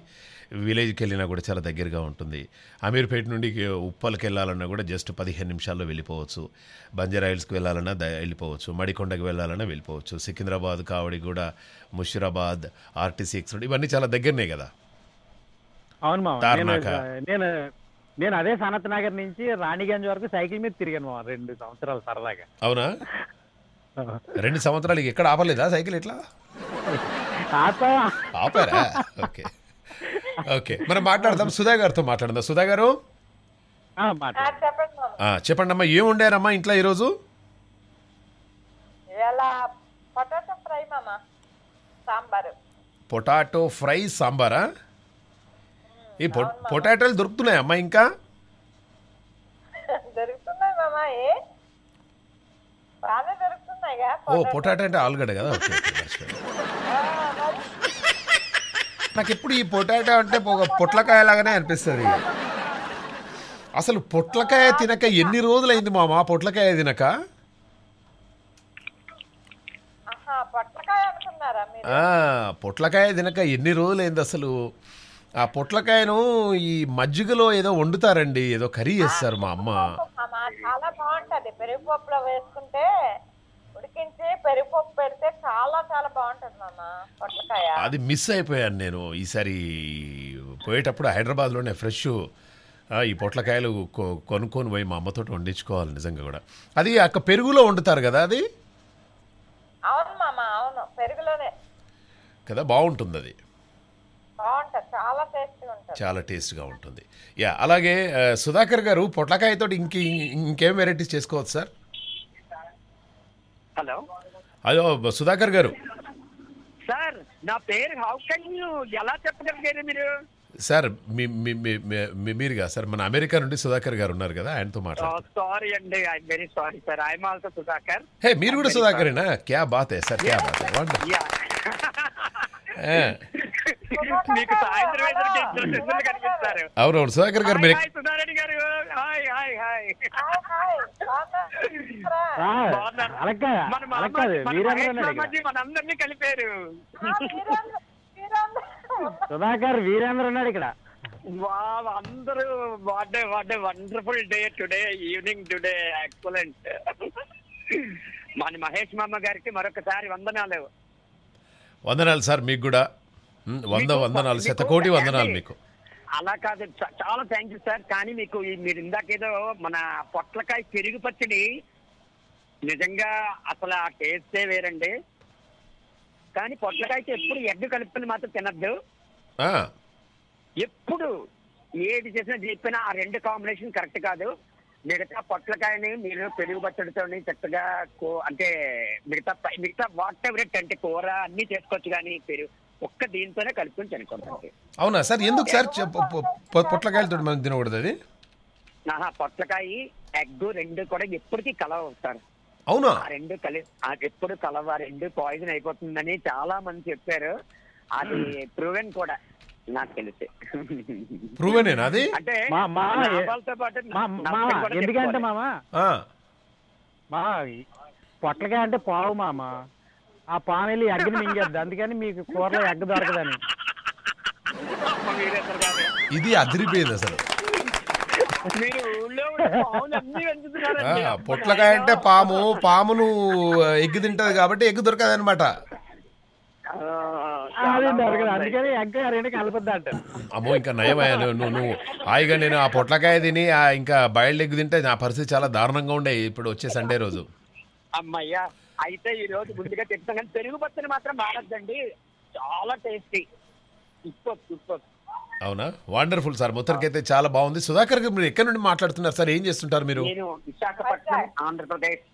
విలేజ్కి వెళ్ళినా కూడా చాలా దగ్గరగా ఉంటుంది. అమీర్పేట నుండి ఉప్పల్కి వెళ్ళాలన్నా కూడా జస్ట్ 15 నిమిషాల్లో వెళ్ళిపోవచ్చు, బంజారాయిల్స్కి వెళ్ళాలన్నా వెళ్ళిపోవచ్చు, మడికొండకు వెళ్ళాలన్నా వెళ్ళిపోవచ్చు, సికింద్రాబాద్, కావడిగూడ, ముషిరాబాద్, ఆర్టీసీ ఎక్స్ ఇవన్నీ చాలా దగ్గరనే కదా. అవును మామ, నేను అదే సనత్ నగర్ నుంచి రాణిగంజ్ వరకు సైకిల్ మీద తిరిగాను మామ 2 సంవత్సరాలు సరదాగా. అవునా, 2 సంవత్సరాలు ఎక్కడ ఆపలేదా సైకిల్? ఎట్లా ఆపారా? ఓకే ఓకే, మనం మాట్లాడదాం సుధా గారితో. మాట్లాడదాం సుధా గారు, చెప్పండి అమ్మా, ఏం వండారమ్మా ఇంట్లో ఈరోజు? పొటాటో ఫ్రై సాంబారా? ఈ పొటాటోలు దొరుకుతున్నాయి అమ్మా ఇంకా? ఓ పొటాటో అంటే ఆలుగడ్డ కదా. నాకు ఎప్పుడు ఈ పొటాటో అంటే పొట్లకాయ లాగానే అనిపిస్తుంది. అసలు పొట్లకాయ తినక ఎన్ని రోజులైంది మామ? పొట్లకాయ తినక ఎన్ని రోజులైంది అసలు? ఆ పొట్లకాయను ఈ మజ్జిగలో ఏదో వండుతారండి, ఏదో కర్రీ చేస్తారు మా అమ్మ, చాలా బాగుంటది. పెరుగుపప్పులో వేసుకుంటే ఉడికించి పెరుగుపప్పు పెడితే చాలా చాలా బాగుంటుంది మామ పొట్లకాయ. అది మిస్ అయిపోయాను నేను. ఈసారి పోయేటప్పుడు హైదరాబాద్ లోనే ఫ్రెష్ ఈ పొట్లకాయలు కొనుక్కొని పోయి మా అమ్మతో వండించుకోవాలి నిజంగా కూడా. అది అక్క పెరుగులో వండుతారు కదా అది? అవును మామ, అవును పెరుగులోనే కదా, బాగుంటుంది అది, చాలా టేస్ట్గా ఉంటుంది. యా, అలాగే సుధాకర్ గారు పొట్లకాయతో ఇంకేం వెరైటీస్ చేసుకోవచ్చు సార్? హలో హలో సుధాకర్ గారు సార్, నా పేరు ఎలా చెప్పగలిగారు మీరు? సార్ మీరు కాదు సార్, మన అమెరికా నుండి సుధాకర్ గారు ఉన్నారు కదా, ఆయనతో మాట్లాడారు. సారీ అండి, I very sorry sir, I am also Sudhakar. Hey, మీరు కూడా సుధాకరేనా? క్యా బాత్ హై సార్, క్యా బాత్ హై, వండర్ఫుల్. అవునవును సుధాకర్ గారు, సుధాకర్ వీరేంద్ర ఉన్నాడు ఇక్కడ. అందరూ what a wonderful day today, evening today, excellent. మన మహేష్ మామ గారికి మరొకసారి వందనాలు. వందనాలు సార్ మీకు కూడా, 100 వందనాలు, 100 కోటి వందనాలు మీకు. అలా కాదు, చాలా థ్యాంక్ యూ సార్. కానీ మీకు మీరు ఇందాకేదో మన పొట్లకాయ పెరుగు పచ్చడి, నిజంగా అసలు ఆ టేస్టే వేరండి. కానీ పొట్లకాయకి ఎప్పుడు ఎగ్ కలుపుకుని మాత్రం తినద్దు, ఎప్పుడు ఏది చేసినా చెప్పినా ఆ రెండు కాంబినేషన్ కరెక్ట్ కాదు. మిగతా పొట్లకాయని మీరు పెరుగు పచ్చడితో చక్కగా అంటే మిగతా వాట్ ఎవర్ అంటే కూర అన్ని చేసుకోవచ్చు, కానీ పెరుగు ఒక్క దీంతోనే కలుపుకొని చనిపోతుంది. అవునా సార్, ఎందుకు సార్ పొట్లకాయలతో మనం తినకూడదు అది? పొట్లకాయ ఎగ్ రెండు కూడా ఎప్పటికీ కలవ సార్. అవునా, రెండు ఎప్పుడు కలవ, రెండు పాయిజన్ అయిపోతుందని చాలా మంది చెప్పారు. అది ప్రూవెన్ కూడా నాకు తెలిసి. ప్రూవెన్ అది అంటే ఎందుకంటే మామా పొట్లకాయ అంటే పావు మామా, ఆ పాము వెళ్ళి అగ్గిని మింగేద్దు, అందుకని మీకు కూరలో అగ్గి దొరకదని. ఇది అదిరిపోయింది అసలు, పొట్లకాయ అంటే పామును ఎగ్గు తింటది కాబట్టి ఎగ్గు దొరకదు అనమాట, అందుకని ఎగ్గు రెండు కలపద్దు అంట. అమ్మో, ఇంకా నయమయ్యాను నువ్వు హాయిగా. నేను ఆ పొట్లకాయ తిని ఇంకా బాయిల్డ్ ఎగ్గు తింటే నా పరిస్థితి చాలా దారుణంగా ఉండే ఇప్పుడు వచ్చే సండే రోజు. అమ్మయ్యా, అయితే ఈ రోజు ముందుగా చెప్తాం, కానీ పెరుగు పచ్చడి మాత్రం మారద్దండి, చాలా టేస్టీ. అవునా, వండర్ఫుల్ సార్, మొత్తానికైతే చాలా బాగుంది. సుధాకర్ గారు మీరు ఎక్కడి నుండి మాట్లాడుతున్నారు సార్, ఏం చేస్తుంటారు మీరు? నేను విశాఖపట్నం, ఆంధ్రప్రదేశ్.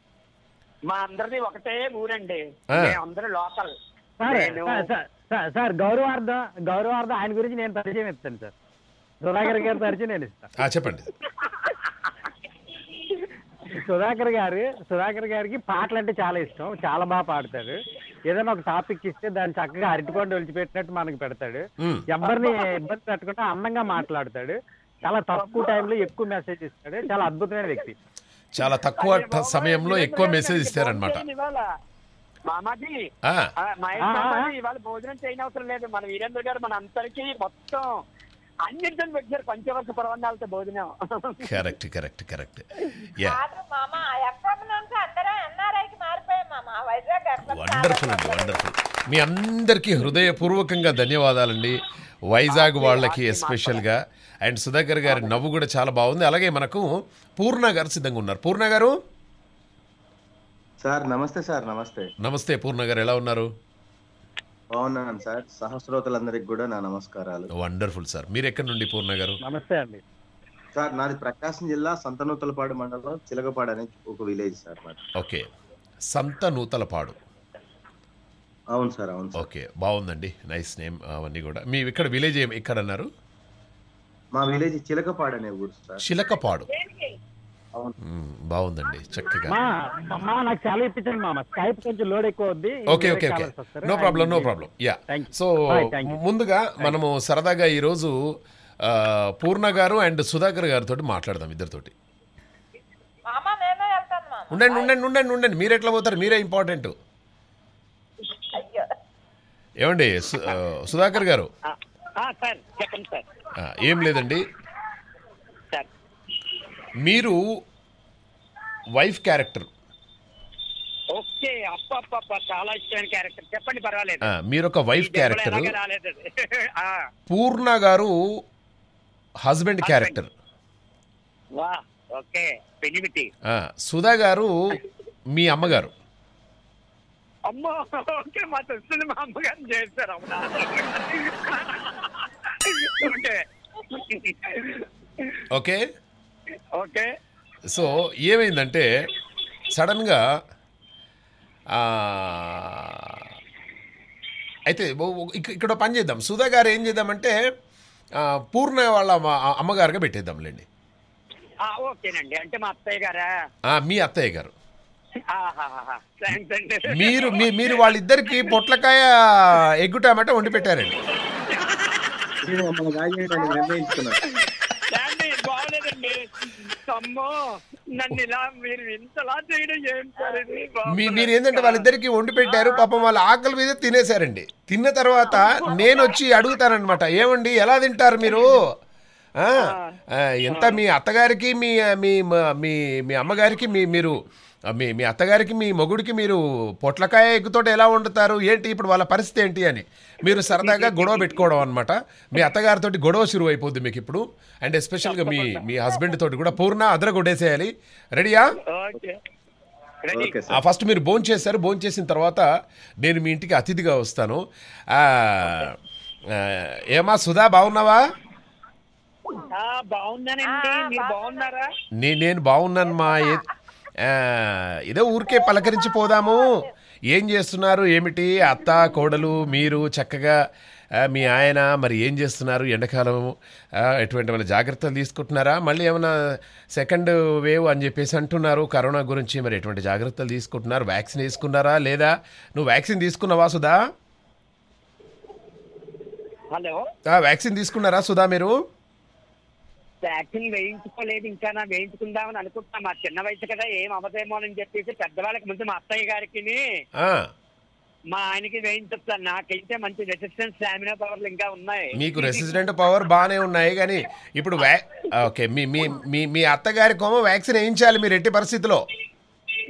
మా అందరిది ఒకటే ఊరండి, అందరూ లోకల్. సార్ గౌరవార్థం ఆయన గురించి నేను పరిచయం ఇస్తాను సార్, సుధాకర్ గారి పరిచయం నేను ఇస్తాను. చెప్పండి. సుధాకర్ గారికి పాటలు అంటే చాలా ఇష్టం, చాలా బాగా పాడతాడు. ఏదైనా ఒక టాపిక్ ఇస్తే దాన్ని చక్కగా అరటిపండు ఒలిచిపెట్టినట్టు మనకు పెడతాడు, ఎవరిని ఇబ్బంది పెట్టకుండా అందంగా మాట్లాడతాడు, చాలా తక్కువ టైంలో ఎక్కువ మెసేజ్ ఇస్తాడు, చాలా అద్భుతమైన వ్యక్తి. చాలా తక్కువ సమయంలో ఎక్కువ మెసేజ్ ఇస్తారు అన్నమాట. మామాజీ ఇవాళ భోజనం చేయనవసరం లేదు, మన వీరేంద్ర గారు మన అందరికీ మొత్తం అన్నింటిని పెట్టారు పంచవర్ష పర్వణాలతో భోజనం. కరెక్ట్ కరెక్ట్ కరెక్ట్ వండర్ఫుల్ అండి, వండర్ఫుల్. మీ అందరికీ హృదయపూర్వకంగా ధన్యవాదాలండి, వైజాగ్ వాళ్ళకి ఎస్పెషల్గా. అండ్ సుధాకర్ గారి నవ్వు కూడా చాలా బాగుంది. అలాగే మనకు పూర్ణ గారు సిద్ధంగా ఉన్నారు. పూర్ణ గారు సార్ నమస్తే. సార్ నమస్తే. నమస్తే పూర్ణ గారు, ఎలా ఉన్నారు? బాగున్నాను సార్, సహస్రోతలందరికీ కూడా నా నమస్కారాలు. Wonderful sir. మీరు ఎక్కడి నుండి పూర్ణ గారు? నమస్తే అండి సార్, నాది ప్రకాశం జిల్లా సంతనూతలపాడు మండలం చిలకపాడు అనే ఒక విలేజ్ సార్. ఓకే, సంతనూతలపాడు. అవును సార్, అవును. ఓకే, బాగుందండి, నైస్ నేమ్. అవన్నీ కూడా మీ ఇక్కడ విలేజ్ ఏమి ఇక్కడ అన్నారు? మా విలేజ్ చిలకపాడు అనే ఊరు సార్. చిలకపాడు, బాగుందండి, చక్కగా. Okay okay okay, no problem no problem. Yeah, so ముందుగా మనము సరదాగా ఈరోజు పూర్ణ గారు అండ్ సుధాకర్ గారితో మాట్లాడదాం. ఇద్దరితోటి ఉండండి ఉండండి ఉండండి ఉండండి. మీరు ఎట్లా పోతారు, మీరే ఇంపార్టెంట్. ఏమండి సుధాకర్ గారు? ఏం లేదండి, మీరు వైఫ్ క్యారెక్టర్. ఓకే, చాలా ఇష్టమైన క్యారెక్టర్ చెప్పండి, పర్వాలేదు. మీరు ఒక వైఫ్ క్యారెక్టర్, పూర్ణ గారు హస్బెండ్ క్యారెక్టర్, సుధా గారు మీ అమ్మగారు. Okay okay. సో ఏమైందంటే సడన్గా అయితే ఇక్కడ పని చేద్దాం. సుధా గారు ఏం చేద్దామంటే పూర్ణ వాళ్ళ అమ్మగారుగా పెట్టేద్దాంలేండి. ఓకేనండి, అంటే మా అత్తయ్య గారా? మీ అత్తయ్య గారు. మీరు మీరు వాళ్ళిద్దరికి పొట్లకాయ ఎగ్గు టమాటా వండి పెట్టారండి. మీరు ఏంటంటే వాళ్ళిద్దరికి వండి పెట్టారు, పాపం వాళ్ళ ఆకలి మీద తినేశారండి. తిన్న తర్వాత నేను వచ్చి అడుగుతానన్నమాట, ఏమండి ఎలా తింటారు మీరు, ఎంత మీ అత్తగారికి మీ మీ మీ అమ్మగారికి మీరు మీ మీ అత్తగారికి మీ మొగుడికి మీరు పొట్లకాయ ఎగ్గుతో ఎలా వండుతారు ఏంటి ఇప్పుడు వాళ్ళ పరిస్థితి ఏంటి అని మీరు సరదాగా గొడవ పెట్టుకోవడం అనమాట. మీ అత్తగారితో గొడవ షురు అయిపోద్ది మీకు ఇప్పుడు. అండ్ ఎస్పెషల్గా మీ మీ హస్బెండ్ తోటి కూడా పూర్ణ అదర కొట్టేసేయాలి. రెడీయా? ఫస్ట్ మీరు భోజనం చేశారు, భోజనం చేసిన తర్వాత నేను మీ ఇంటికి అతిథిగా వస్తాను. ఏమా సుధా బాగున్నావా? నేను బాగున్నానమ్మా, ఏదో ఊరికే పలకరించి పోదాము, ఏం చేస్తున్నారు ఏమిటి అత్త కోడలు మీరు చక్కగా, మీ ఆయన మరి ఏం చేస్తున్నారు, ఎండాకాలం ఎటువంటి ఏమైనా జాగ్రత్తలు తీసుకుంటున్నారా, మళ్ళీ ఏమైనా సెకండ్ వేవ్ అని చెప్పేసి అంటున్నారు కరోనా గురించి, మరి ఎటువంటి జాగ్రత్తలు తీసుకుంటున్నారు, వ్యాక్సిన్ తీసుకున్నారా లేదా, నువ్వు వ్యాక్సిన్ తీసుకున్నావా సుధా? హలో, వ్యాక్సిన్ తీసుకున్నారా సుధా మీరు? వ్యాక్సిన్ వేయించుకోలేదు ఇంకా, వేయించుకుందామని అనుకుంటున్నా. మా చిన్న వయసు కదా ఏం అవదేమో అని చెప్పేసి పెద్దవాళ్ళకి ముందు మా అత్తయ్య గారికి మా ఆయనకి వేయించొచ్చా. నాకైతే మంచి రెసిస్టెంట్ స్టామినా పవర్లు ఇంకా ఉన్నాయి. మీకు రెసిస్టెంట్ పవర్ బాగానే ఉన్నాయి కానీ ఇప్పుడు ఓకే. మీ మీ మీ అత్తగారికేమో వ్యాక్సిన్ వేయించాలి మీరు ఎట్టి పరిస్థితిలో.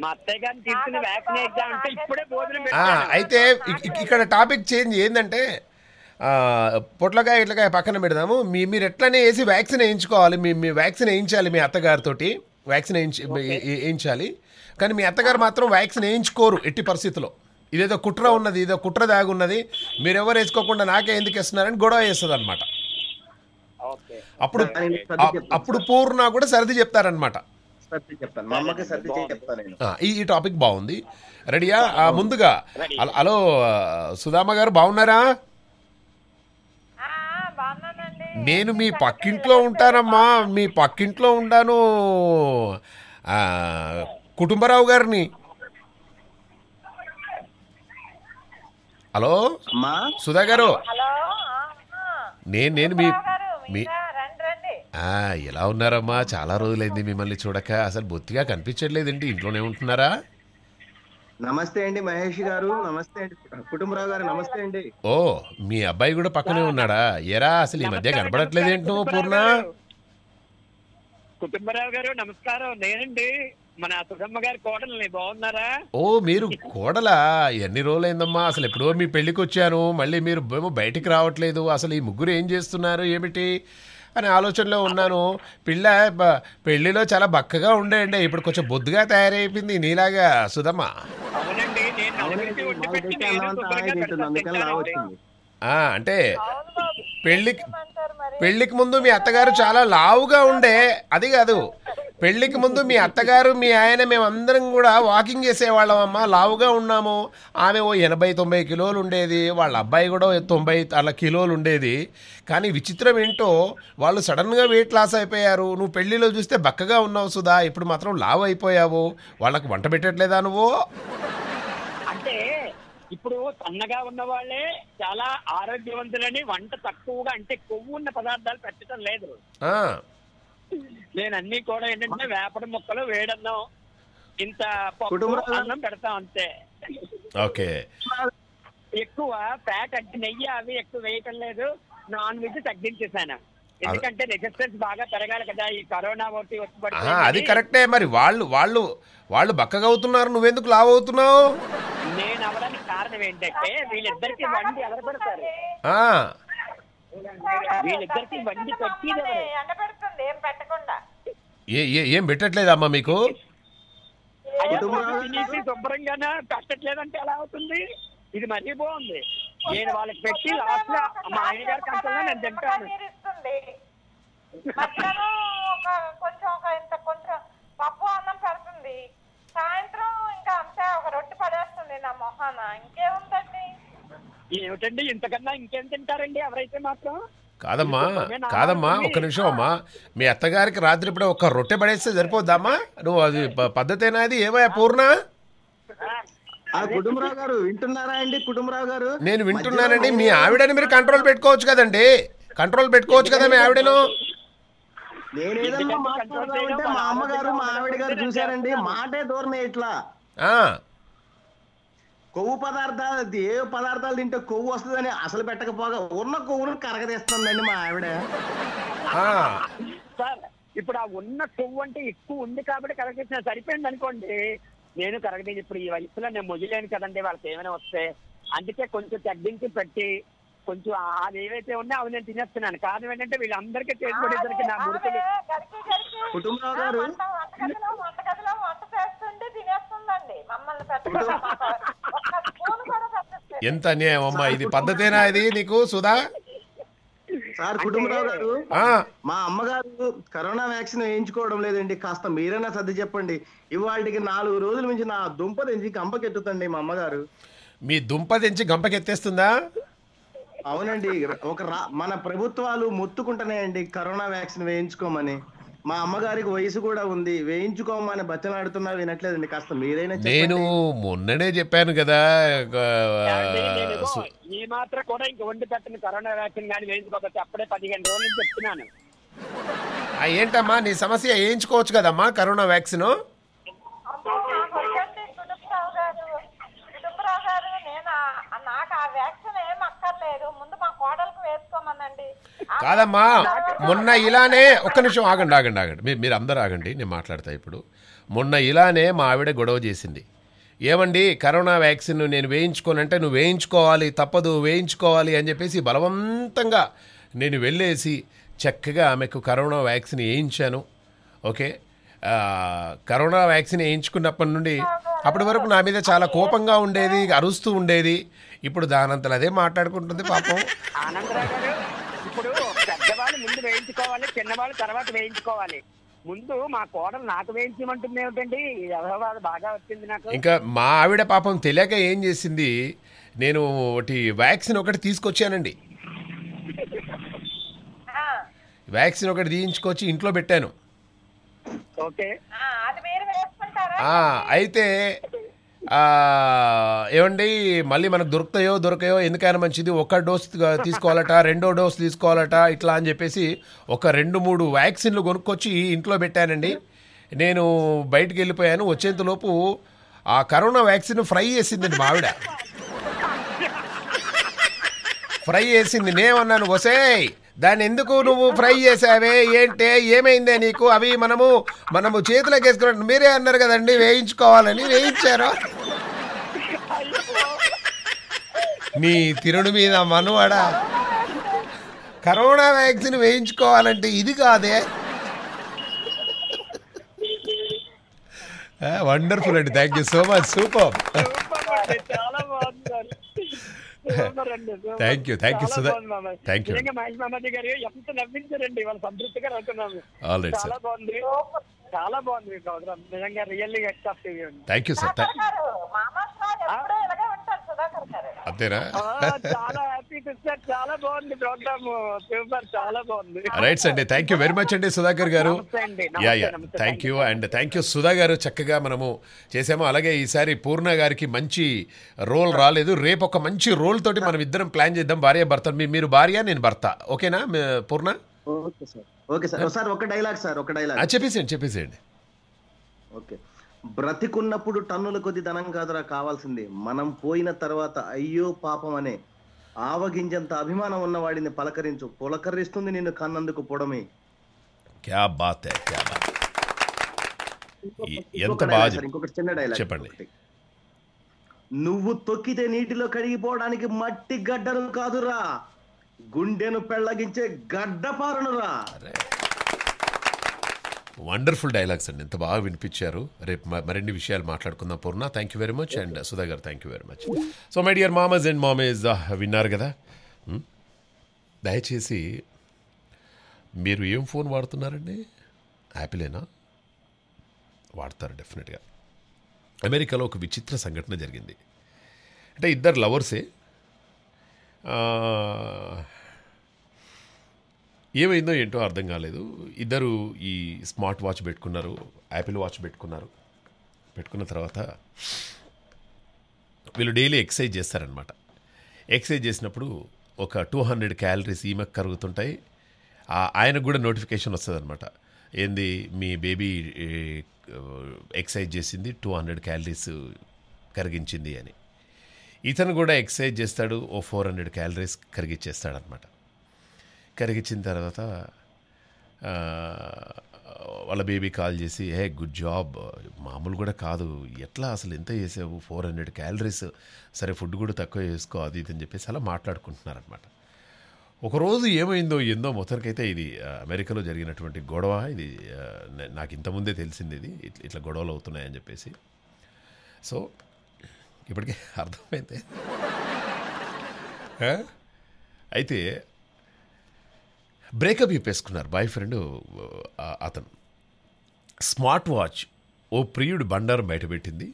మా అత్తయ్య గారిని తీసుకుని వ్యాక్సిన్ వేద్దాం అంటే ఇప్పుడే భోజనం అయితే ఇక్కడ టాపిక్ చేంజ్ ఏంటంటే పొట్లకాయ ఇట్లకాయ పక్కన పెడదాము. మీరు ఎట్లనే వేసి వ్యాక్సిన్ వేయించుకోవాలి, మీ వ్యాక్సిన్ వేయించాలి, మీ అత్తగారితో వ్యాక్సిన్ వేయించాలి. కానీ మీ అత్తగారు మాత్రం వ్యాక్సిన్ వేయించుకోరు ఎట్టి పరిస్థితుల్లో. ఇదేదో కుట్ర ఉన్నది, ఇదో కుట్ర దాగున్నది, మీరెవరు వేసుకోకుండా నాకే ఎందుకు వేస్తున్నారని గొడవ వేస్తుంది అనమాట. అప్పుడు అప్పుడు పూర్ణ కూడా సర్ది చెప్తారనమాట. ఈ టాపిక్ బాగుంది. రెడీయా? ముందుగా హలో సుధామ గారు బాగున్నారా? నేను మీ పక్కింట్లో ఉంటానమ్మా, మీ పక్కింట్లో ఉంటాను కుటుంబరావు గారిని. హలో సుధా గారు, నేను మీ ఎలా ఉన్నారమ్మా? చాలా రోజులైంది మిమ్మల్ని చూడక. అసలు బొత్తిగా కనిపించట్లేదండి, ఇంట్లోనే ఉంటున్నారా? నమస్తే అండి మహేష్ గారు. నమస్తే అండి కుటుంబరావు గారు. నమస్తే అండి. ఓ, మీ అబ్బాయి కూడా పక్కనే ఉన్నాడా? ఏరా అసలు ఈ మధ్య కనపడట్లేదేంటో పూర్ణ. కుటుంబరావు గారు నమస్కారం, నేనండి మన సుధమ్మ గారి కోడల్ని. బాగున్నారా? ఓ, మీరు కోడలా? ఎన్ని రోజులైందమ్మా? అసలు ఎప్పుడో మీ పెళ్లికి వచ్చాను, మళ్ళీ మీరు బయటికి రావట్లేదు. అసలు ఈ ముగ్గురు ఏం చేస్తున్నారు ఏమిటి అనే ఆలోచనలో ఉన్నాను. పిల్ల పెళ్లిలో చాలా బక్కగా ఉండేయండి, ఇప్పుడు కొంచెం బొద్దుగా తయారైపోయింది నీలాగా సుధమ్మ. అంటే పెళ్లికి ముందు మీ అత్తగారు చాలా లావుగా ఉండే, అది కాదు, పెళ్లికి ముందు మీ అత్తగారు మీ ఆయన మేమందరం కూడా వాకింగ్ చేసేవాళ్ళం అమ్మ, లావుగా ఉన్నాము. ఆమె ఓ 80-90 కిలోలు ఉండేది, వాళ్ళ అబ్బాయి కూడా 90 అలా కిలోలు ఉండేది. కానీ విచిత్రం ఏంటో వాళ్ళు సడన్గా వెయిట్ లాస్ అయిపోయారు. నువ్వు పెళ్లిలో చూస్తే బక్కగా ఉన్నావు సుధా, ఇప్పుడు మాత్రం లావు అయిపోయావు. వాళ్ళకి వంట పెట్టట్లేదా నువ్వు? అంటే ఇప్పుడు సన్నగా ఉన్న వాళ్ళే చాలా ఆరోగ్యవంతులని, వంట తక్కువగా అంటే కొవ్వు ఉన్న పదార్థాలు పెట్టడం లేదు. నేను అన్ని కూడా ఏంటంటే వేపడ ముక్కలు వేడన్నాం, ఇంత అన్నం పెడతాం అంతే. ఓకే, ఎక్కువ ఫ్యాట్ అంటే నెయ్యి అవి ఎక్కువ వేయటం లేదు. నాన్ వెజ్ తగ్గించేసాను, ఎందుకంటే రెసిస్టెన్స్ బాగా పెరగాలి కదా ఈ కరోనా ఒకటి వచ్చి. అది కరెక్టే, మరి వాళ్ళు వాళ్ళు వాళ్ళు బక్కగా అవుతున్నారు, నువ్వెందుకు లావు అవుతున్నావు? నేను అవడానికి కారణం ఏంటంటే వీళ్ళిద్దరికి వండి ఎగరబెడతారు, వీళ్ళిద్దరికి వండి పెట్టి ఏం పెట్టట్లేదమ్మా మీకు? శుభ్రంగా కట్టట్లేదంటే ఎలా అవుతుంది? ఇది మరీ బాగుంది. నేను వాళ్ళకి పెట్టి లాస్ట్ లో మా ఆయన గారి కంటే నేను తింటాను. కొంచెం పప్పు అన్నం పెడుతుంది, సాయంత్రం ఇంకా అంతే ఒక రొట్టె పడేస్తుంది నా మొహాన. ఇంకేముందండి? ఏమిటండి ఇంతకన్నా ఇంకేం తింటారండి ఎవరైతే మాత్రం? కాదమ్మా కాదమ్మా, ఒక్క నిమిషం అమ్మా, మీ అత్తగారికి రాత్రి ఇప్పుడు ఒక రొట్టె పడేస్తే సరిపోద్దామా? నువ్వు అది పద్ధతేనా? అది ఏమయ్యా పూర్ణ? కుటుంబరావు గారు వింటున్నారా అండి? కుటుంబరావు గారు నేను వింటున్నానండి. మీ ఆవిడని మీరు కంట్రోల్ పెట్టుకోవచ్చు కదండి, కంట్రోల్ పెట్టుకోవచ్చు కదా మీ ఆవిడను. నేను ఏదన్నా మాట్లాడుతామంటే మా అమ్మగారు మా ఆవిడ గారు చూసారండి, మాటే దూరమే ఇట్లా. కొవ్వు పదార్థాలు ఏ పదార్థాలు తింటే కొవ్వు వస్తుందని అసలు పెట్టకపోగా ఉన్న కొవ్వును కరగదీస్తుందండి మా ఆవిడ. సార్ ఇప్పుడు ఆ ఉన్న కొవ్వు అంటే ఎక్కువ ఉంది కాబట్టి కరగదీసిన సరిపోయింది అనుకోండి. నేను కరగదీసి ఇప్పుడు ఈ వయసులో నేను మొదలేను కదండి, వాళ్ళకి ఏమైనా వస్తే అందుకే కొంచెం తగ్గించి పెట్టి కొంచెం అది ఏవైతే ఉన్నా అవి నేను తినేస్తున్నాను. కారణం ఏంటంటే వీళ్ళందరికీ చేసుకునేసరికి నా ముడుకులు ఎంత అన్యాయం అమ్మా, ఇది పద్ధతేనా ఇది నీకు సుధా? సార్ కుటుంబరావు గారు, మా అమ్మగారు కరోనా వ్యాక్సిన్ వేయించుకోవడం లేదండి, కాస్త మీరైనా సర్ది చెప్పండి. ఇవాళకి 4 రోజుల నుంచి నా దుంప తెంచి గంపకెత్తుతండి మా అమ్మగారు. మీ దుంప తెంచి గంపకెత్తేస్తుందా? అవునండి, మన ప్రభుత్వాలు మొత్తుకుంటున్నాయండి కరోనా వ్యాక్సిన్ వేయించుకోమని. మా అమ్మగారికి వయసు కూడా ఉంది, వేయించుకోమని బతిలాడుతున్నా వినట్లేదండి, కాస్త మీరైనా. నేను మొన్ననే చెప్పాను కదా ఈ మాత్రం కూడా ఇంక వండి పెట్టిన కరోనా వ్యాక్సిన్ కానీ వేయించుకోకపోతే అప్పుడే 15 రోజులు చెప్తున్నాను. ఏంటమ్మా నీ సమస్య? వేయించుకోవచ్చు కదమ్మా కరోనా వ్యాక్సిన్. కాదమ్మా, మొన్న ఇలానే, ఒక్క నిమిషం ఆగండి ఆగండి ఆగండి మీరు అందరూ ఆగండి, నేను మాట్లాడతా. ఇప్పుడు మొన్న ఇలానే మా ఆవిడ గొడవ చేసింది, ఏమండి కరోనా వ్యాక్సిన్ నేను వేయించుకోనంటే నువ్వు వేయించుకోవాలి తప్పదు వేయించుకోవాలి అని చెప్పేసి బలవంతంగా నేను వెళ్ళేసి చక్కగా ఆమెకు కరోనా వ్యాక్సిన్ వేయించాను. ఓకే, కరోనా వ్యాక్సిన్ వేయించుకున్నప్పటి నుండి అప్పటి వరకు నా మీద చాలా కోపంగా ఉండేది, అరుస్తూ ఉండేది. ఇప్పుడు దానంతలు అదే మాట్లాడుకుంటుంది పాపం. ఆనందరావు గారు, ఇప్పుడు పెద్దవాళ్ళు ముందు వేయించుకోవాలి, చిన్నవాళ్ళు తర్వాత వేయించుకోవాలి. ముందు మా కోడలు నాకు వేయించమంటుంది ఏమిటండి? ఎవరి బాగా వచ్చింది నాకు. ఇంకా మా ఆవిడ పాపం తెలియక ఏం చేసింది, నేను ఒకటి వ్యాక్సిన్ ఒకటి తీసుకొచ్చానండి, వ్యాక్సిన్ ఒకటి తీయించుకొచ్చి ఇంట్లో పెట్టాను. అయితే ఏమండి మళ్ళీ మనకు దొరుకుతాయో దొరకయో ఎందుకైనా మంచిది ఒక డోస్ తీసుకోవాలట రెండో డోస్ తీసుకోవాలట ఇట్లా అని చెప్పేసి ఒక 2-3 వ్యాక్సిన్లు కొనుక్కొచ్చి ఇంట్లో పెట్టానండి. నేను బయటికి వెళ్ళిపోయాను. వచ్చేంతలోపు ఆ కరోనా వ్యాక్సిన్ ఫ్రై చేసిందండి మా ఆవిడ. ఫ్రై చేసింది. నేనేమన్నాను, వసే దాన్ని ఎందుకు నువ్వు ఫ్రై చేసావే, ఏంటే ఏమైందే నీకు, అవి మనము చేతులకు వేసుకున్నాం, మీరే అన్నారు కదండి వేయించుకోవాలని, వేయించారు. మీ తిరుడు మీద మనవాడ కరోనా వ్యాక్సిన్ వేయించుకోవాలంటే ఇది కాదే. వండర్ఫుల్ అండి, thank you so much, super. Sudhakar garu చక్కగా మనము చేసాము. అలాగే ఈసారి పూర్ణ గారికి మంచి రోల్ రాలేదు. రేపు ఒక మంచి రోల్ తోటి మనం ఇద్దరం ప్లాన్ చేద్దాం, భార్య భర్త. మీరు భార్య, నేను భర్త, ఓకేనా పూర్ణ? చెప్పేసేయండి చెప్పేసేయండి. బ్రతికున్నప్పుడు టన్నుల కొద్ది ధనం కాదురా కావాల్సింది, మనం పోయిన తర్వాత అయ్యో పాపం అనే ఆవగింజంత అభిమానం ఉన్నవాడిని పలకరించు, పులకరిస్తుంది నిన్ను కన్నందుకు పొడమే. క్యా బాత్ హై, క్యా బాత్. ఎంత బాగా. ఇంకొకటి చిన్న డైలాగ్ చెప్పండి. నువ్వు తొక్కితే నీటిలో కడిగిపోవడానికి మట్టి గడ్డను కాదురా, గుండెను పెళ్లగించే గడ్డపారునురా. వండర్ఫుల్ డైలాగ్స్ అండి, ఎంత బాగా వినిపించారు. రేపు మరిన్ని విషయాలు మాట్లాడుకుందాం Purna. Thank you very much. And Sudha garu thank you very much. So my dear మామస్ అండ్ మామేజ్, విన్నారు కదా. దయచేసి మీరు ఏం ఫోన్ వాడుతున్నారండి? యాపిలేనా వాడతారు డెఫినెట్గా. అమెరికాలో ఒక విచిత్ర సంఘటన జరిగింది. అంటే ఇద్దరు లవర్సే. ఏమైందో ఏంటో అర్థం కాలేదు. ఇద్దరు ఈ స్మార్ట్ వాచ్ పెట్టుకున్నారు, యాపిల్ వాచ్ పెట్టుకున్నారు. పెట్టుకున్న తర్వాత వీళ్ళు డైలీ ఎక్సర్సైజ్ చేస్తారనమాట. ఎక్సర్సైజ్ చేసినప్పుడు ఒక 200 క్యాలరీస్ ఈమెకు కరుగుతుంటాయి, ఆయనకు కూడా నోటిఫికేషన్ వస్తుంది అనమాట. ఏంది మీ బేబీ ఎక్సర్సైజ్ చేసింది 200 క్యాలరీస్ కరిగించింది అని. ఇతను కూడా ఎక్సర్సైజ్ చేస్తాడు, ఓ 400 క్యాలరీస్ కరిగించేస్తాడనమాట. కరిగించిన తర్వాత వాళ్ళ బేబీ కాల్ చేసి, హే గుడ్ జాబ్, మామూలు కూడా కాదు, ఎట్లా అసలు ఎంత చేసావు, 400 క్యాలరీస్, సరే ఫుడ్ కూడా తక్కువ చేసుకో, అది ఇది అని చెప్పేసి అలా మాట్లాడుకుంటున్నారనమాట. ఒకరోజు ఏమైందో ఏందో మొత్తానికైతే ఇది అమెరికాలో జరిగినటువంటి గొడవ. ఇది నాకు ఇంతకుముందే తెలిసింది, ఇది ఇట్లా గొడవలు అవుతున్నాయని చెప్పేసి. సో ఇప్పటికే అర్థమైతే అయితే బ్రేకప్ చెప్పేసుకున్నారు. బాయ్ ఫ్రెండ్ అతను స్మార్ట్ వాచ్ ఓ ప్రియుడు బండారం బయటపెట్టింది.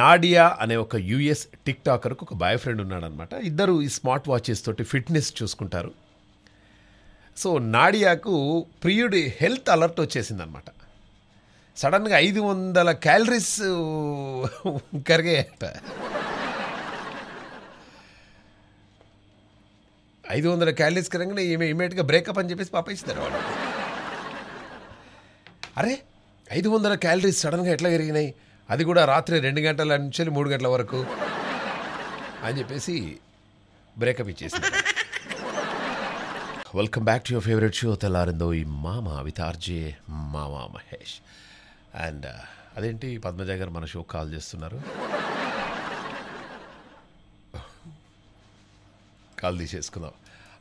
నాడియా అనే ఒక యూఎస్ టిక్ టాకర్కు ఒక బాయ్ ఫ్రెండ్ ఉన్నాడనమాట. ఇద్దరు ఈ స్మార్ట్ వాచెస్ తోటి ఫిట్నెస్ చూసుకుంటారు. సో నాడియాకు ప్రియుడి హెల్త్ అలర్ట్ వచ్చేసిందనమాట. సడన్గా 500 క్యాలరీస్ కరిగాయట. 500 క్యాలరీస్ కరంగానే ఈమె ఇమీడియట్గా బ్రేకప్ అని చెప్పేసి పాపేస్తారు వాళ్ళు. అరే 500 క్యాలరీస్ సడన్గా ఎట్లా పెరిగినాయి, అది కూడా రాత్రి 2 గంటల నుంచి 3 గంటల వరకు అని చెప్పేసి బ్రేకప్ ఇచ్చేస్తారు. Welcome back to your favourite show తెల్లారిందో ఈ మామ విత్ ఆర్జే మామా మహేష్. అండ్ అదేంటి పద్మజ గారు మన షో కాల్ చేస్తున్నారు, కాల్ తీసేసుకుందాం.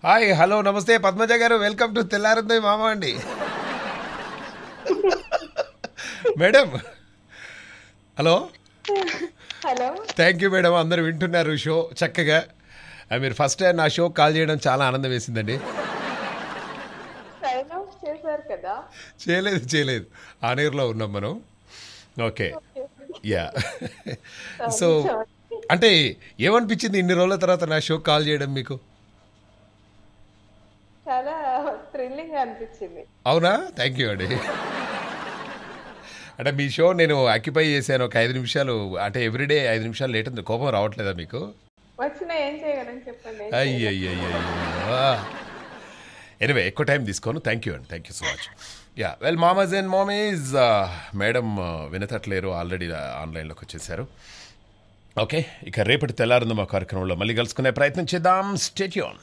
హాయ్, హలో, నమస్తే పద్మజ గారు, వెల్కమ్ టు తెల్లారిందో మామ అండి. Madam hello. Hello, thank you madam. అందరూ వింటున్నారు షో చక్కగా. మీరు ఫస్ట్ టైం నా షో కాల్ చేయడం చాలా ఆనందం వేసిందండి. చేయలేదు చేయలేదు, ఆనేర్లో ఉన్నాం మనం. Okay yeah. సో అంటే ఏమనిపించింది ఇన్ని రోజుల తర్వాత నా షో కాల్ చేయడం మీకు? చాలా థ్రిల్లింగ్ అనిపించింది. అవునా, థ్యాంక్ యూ అండి. అంటే మీ షో నేను ఆక్యుపై చేశాను ఒక 5 నిమిషాలు అంటే ఎవ్రీడే 5 నిమిషాలు లేట్ ఉంది కోపం రావట్లేదా మీకు వచ్చినా ఏం చేయగలను చెప్పండి అయ్యయ్యయ్యో ఎనీవే ఎక్కువ టైం తీసుకోను thank you and thank you so much yeah well మామాస్ అండ్ మమ్మీస్ మేడం వినతట్లేరు ఆల్రెడీ ఆన్లైన్ లోకి వచ్చేసారు ఓకే ఇక రేపటి తెల్లారిందో మా కార్యక్రమంలో మళ్ళీ కలుసుకునే ప్రయత్నం చేద్దాం స్టే ట్యూన్